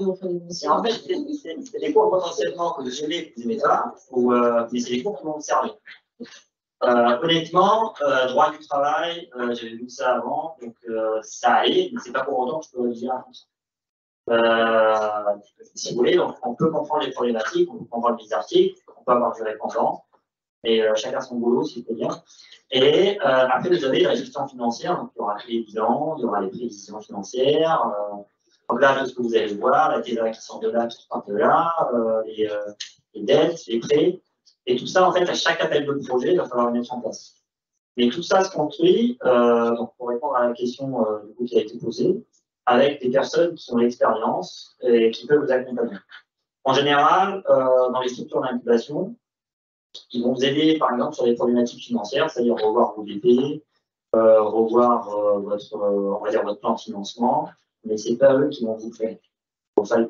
fait, c'est des cours potentiellement que vous aimez pas, ou, mais c'est des cours qui vont vous servir. Honnêtement, droit du travail, j'avais vu ça avant, donc ça allait, mais c'est pas pour autant que je peux le dire. Si vous voulez, on peut comprendre les problématiques, on peut comprendre les articles, on peut avoir du répondant, mais chacun son boulot, si c'est bien. Et après, vous avez la gestion financière, donc il y aura les bilans, il y aura les prévisions financières, donc là, tout ce que vous allez voir, la TVA qui sort de là, qui sort de là, les dettes, les prêts. Et tout ça, en fait, à chaque appel de projet, il va falloir le mettre en place. Mais tout ça se construit, donc pour répondre à la question du coup, qui a été posée, avec des personnes qui ont l'expérience et qui peuvent vous accompagner. En général, dans les structures d'incubation, ils vont vous aider, par exemple, sur les problématiques financières, c'est-à-dire revoir vos BP, revoir on va dire votre plan de financement, mais ce n'est pas eux qui vont vous faire.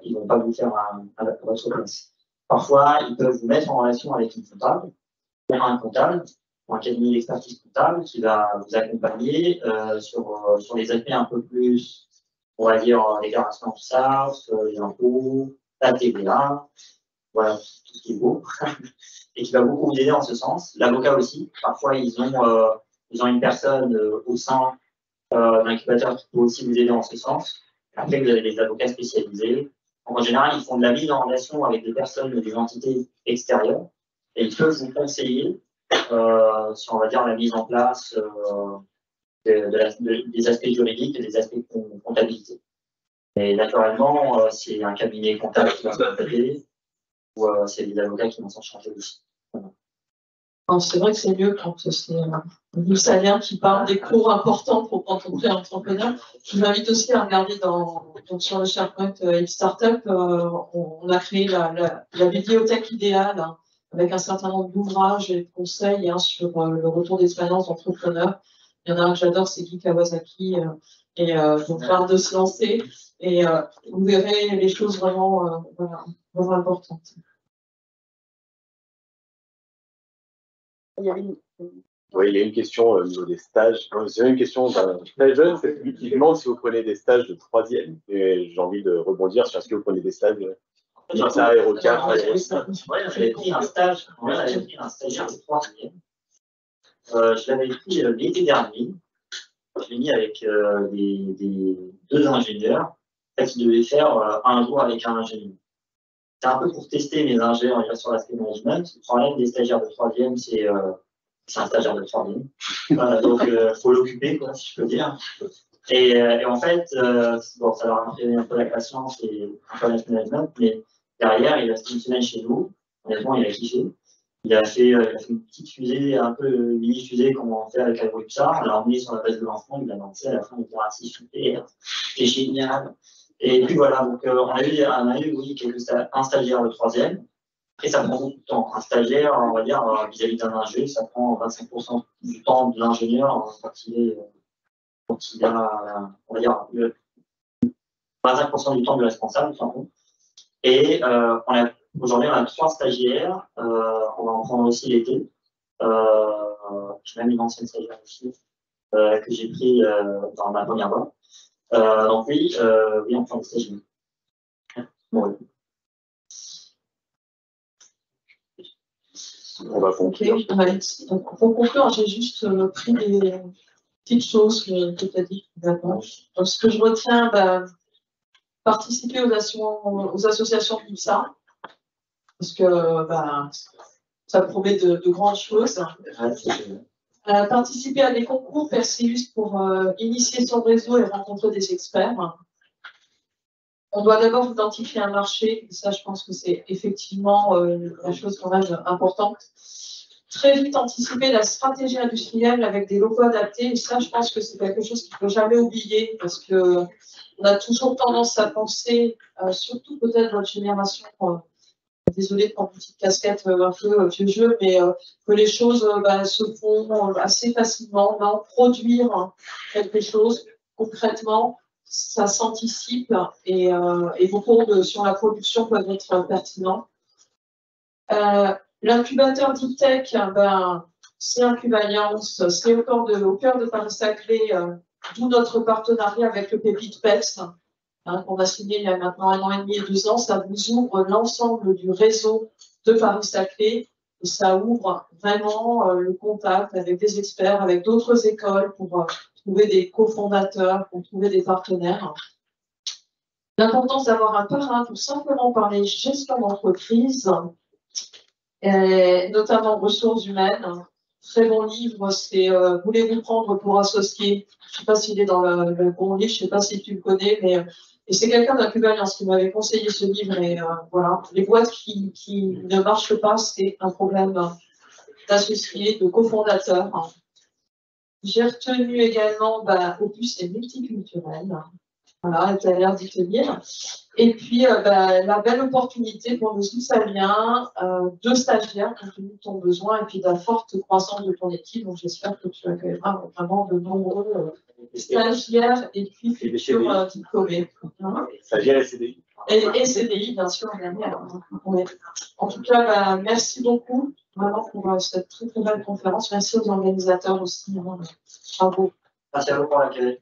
Ils ne vont pas vous faire à votre place. Parfois, ils peuvent vous mettre en relation avec une comptable, ou un comptable, ou un cabinet d'expertise comptable qui va vous accompagner sur les aspects un peu plus, on va dire, déclaration fiscale, les impôts, la TVA, voilà, tout ce qui est beau, et qui va beaucoup vous aider en ce sens. L'avocat aussi, parfois, ils ont une personne au sein d'un incubateur qui peut aussi vous aider en ce sens. Après, vous avez des avocats spécialisés. En général, ils font de la mise en relation avec des personnes, des entités extérieures, et ils peuvent vous conseiller sur, on va dire, la mise en place des aspects juridiques et des aspects de comptabilité. Et naturellement, c'est un cabinet comptable qui va s'en charger, ou c'est des avocats qui vont s'en charger aussi. Voilà. C'est vrai que c'est mieux quand c'est un Moussalien qui parle des cours importants pour rencontrer un entrepreneur. Je vous invite aussi à regarder sur le SharePoint et Startup, on a créé la bibliothèque idéale hein, avec un certain nombre d'ouvrages et de conseils hein, sur le retour d'expérience d'entrepreneurs. Il y en a un que j'adore, c'est Guy Kawasaki, et je vous parle de se lancer. Et vous verrez les choses vraiment, vraiment importantes. Oui, il y a une question au niveau des stages. J'ai une question d'un stagiaire, c'est lui qui demande si vous prenez des stages de troisième. Et j'ai envie de rebondir sur est-ce que vous prenez des stages de Aéro 4, Aéro 5. Oui, j'avais pris un stage de troisième. Je l'avais pris l'été dernier. Je l'ai mis avec deux ingénieurs. En fait, ils devaient faire un jour avec un ingénieur. C'est un peu pour tester mes ingénieurs sur l'aspect management. Le problème des stagiaires de troisième, c'est un stagiaire de troisième. Voilà, donc il faut l'occuper, si je peux dire. Et en fait, bon, ça leur a imprimé un peu la patience et un peu la management, mais derrière, il a fait une semaine chez nous. Honnêtement, il a kiffé. Il a fait une petite fusée, un peu mini-fusée, comme on fait avec la Ipsa. On l'a emmené sur la base de l'enfant, il l'a lancé à la fin, il était assis super. C'était génial. Et puis voilà, donc on a eu oui, un stagiaire, le troisième. Et ça prend beaucoup de temps. Un stagiaire, on va dire, vis-à-vis d'un ingé, ça prend 25% du temps de l'ingénieur quand il est. Quand il a, on va dire, 25% du temps du responsable, enfin bon. Et aujourd'hui, on a 3 stagiaires. On va en prendre aussi l'été. J'ai même une ancienne stagiaire aussi que j'ai pris dans ma première boîte. Donc oui, oui, on prend des stagiaires. Bon, oui. On va conclure. Okay, ouais. Donc, pour conclure, j'ai juste pris des petites choses que tu as dit. Donc, ce que je retiens, bah, participer aux associations comme ça, parce que bah, ça promet de grandes choses. Participer à des concours Perseus pour initier son réseau et rencontrer des experts. On doit d'abord identifier un marché, et ça je pense que c'est effectivement la chose quand même importante. Très vite anticiper la stratégie industrielle avec des locaux adaptés. Et ça, je pense que c'est quelque chose qu'il ne faut jamais oublier parce qu'on a toujours tendance à penser, surtout peut-être notre génération, désolé de prendre une petite casquette un peu vieux jeu, mais que les choses bah, se font assez facilement. Là, produire quelque chose concrètement, ça s'anticipe et vos cours sur la production peuvent être pertinents. L'incubateur d'ITech, ben, c'est Incuballiance, c'est au cœur de Paris-Saclay, d'où notre partenariat avec le Pépite qu'on a signé il y a maintenant 1 an et demi et 2 ans. Ça vous ouvre l'ensemble du réseau de Paris-Saclay et ça ouvre vraiment le contact avec des experts, avec d'autres écoles pour trouver des cofondateurs, pour trouver des partenaires. L'importance d'avoir un parrain tout simplement par les gestions d'entreprise. Et notamment ressources humaines. Très bon livre, c'est « Voulez-vous prendre pour associer ?» Je ne sais pas s'il est dans le bon livre, je ne sais pas si tu le connais, mais et c'est quelqu'un d'Incuballiance qui m'avait conseillé ce livre. Et voilà, les boîtes qui ne marchent pas, c'est un problème d'associés, de cofondateurs. J'ai retenu également bah, Opus et multiculturel. Voilà, tu as l'air d'y tenir. Et puis, bah, la belle opportunité pour nous, ça vient de stagiaires, compte tenu de ton besoin, et puis de la forte croissance de ton équipe. Donc, j'espère que tu accueilleras vraiment de nombreux stagiaires et puis futurs diplômés. Stagiaires et CDI. Et CDI, bien sûr. En tout cas, bah, merci beaucoup vraiment pour cette très, très belle conférence. Merci aux organisateurs aussi. Bravo. Merci à vous pour l'accueil.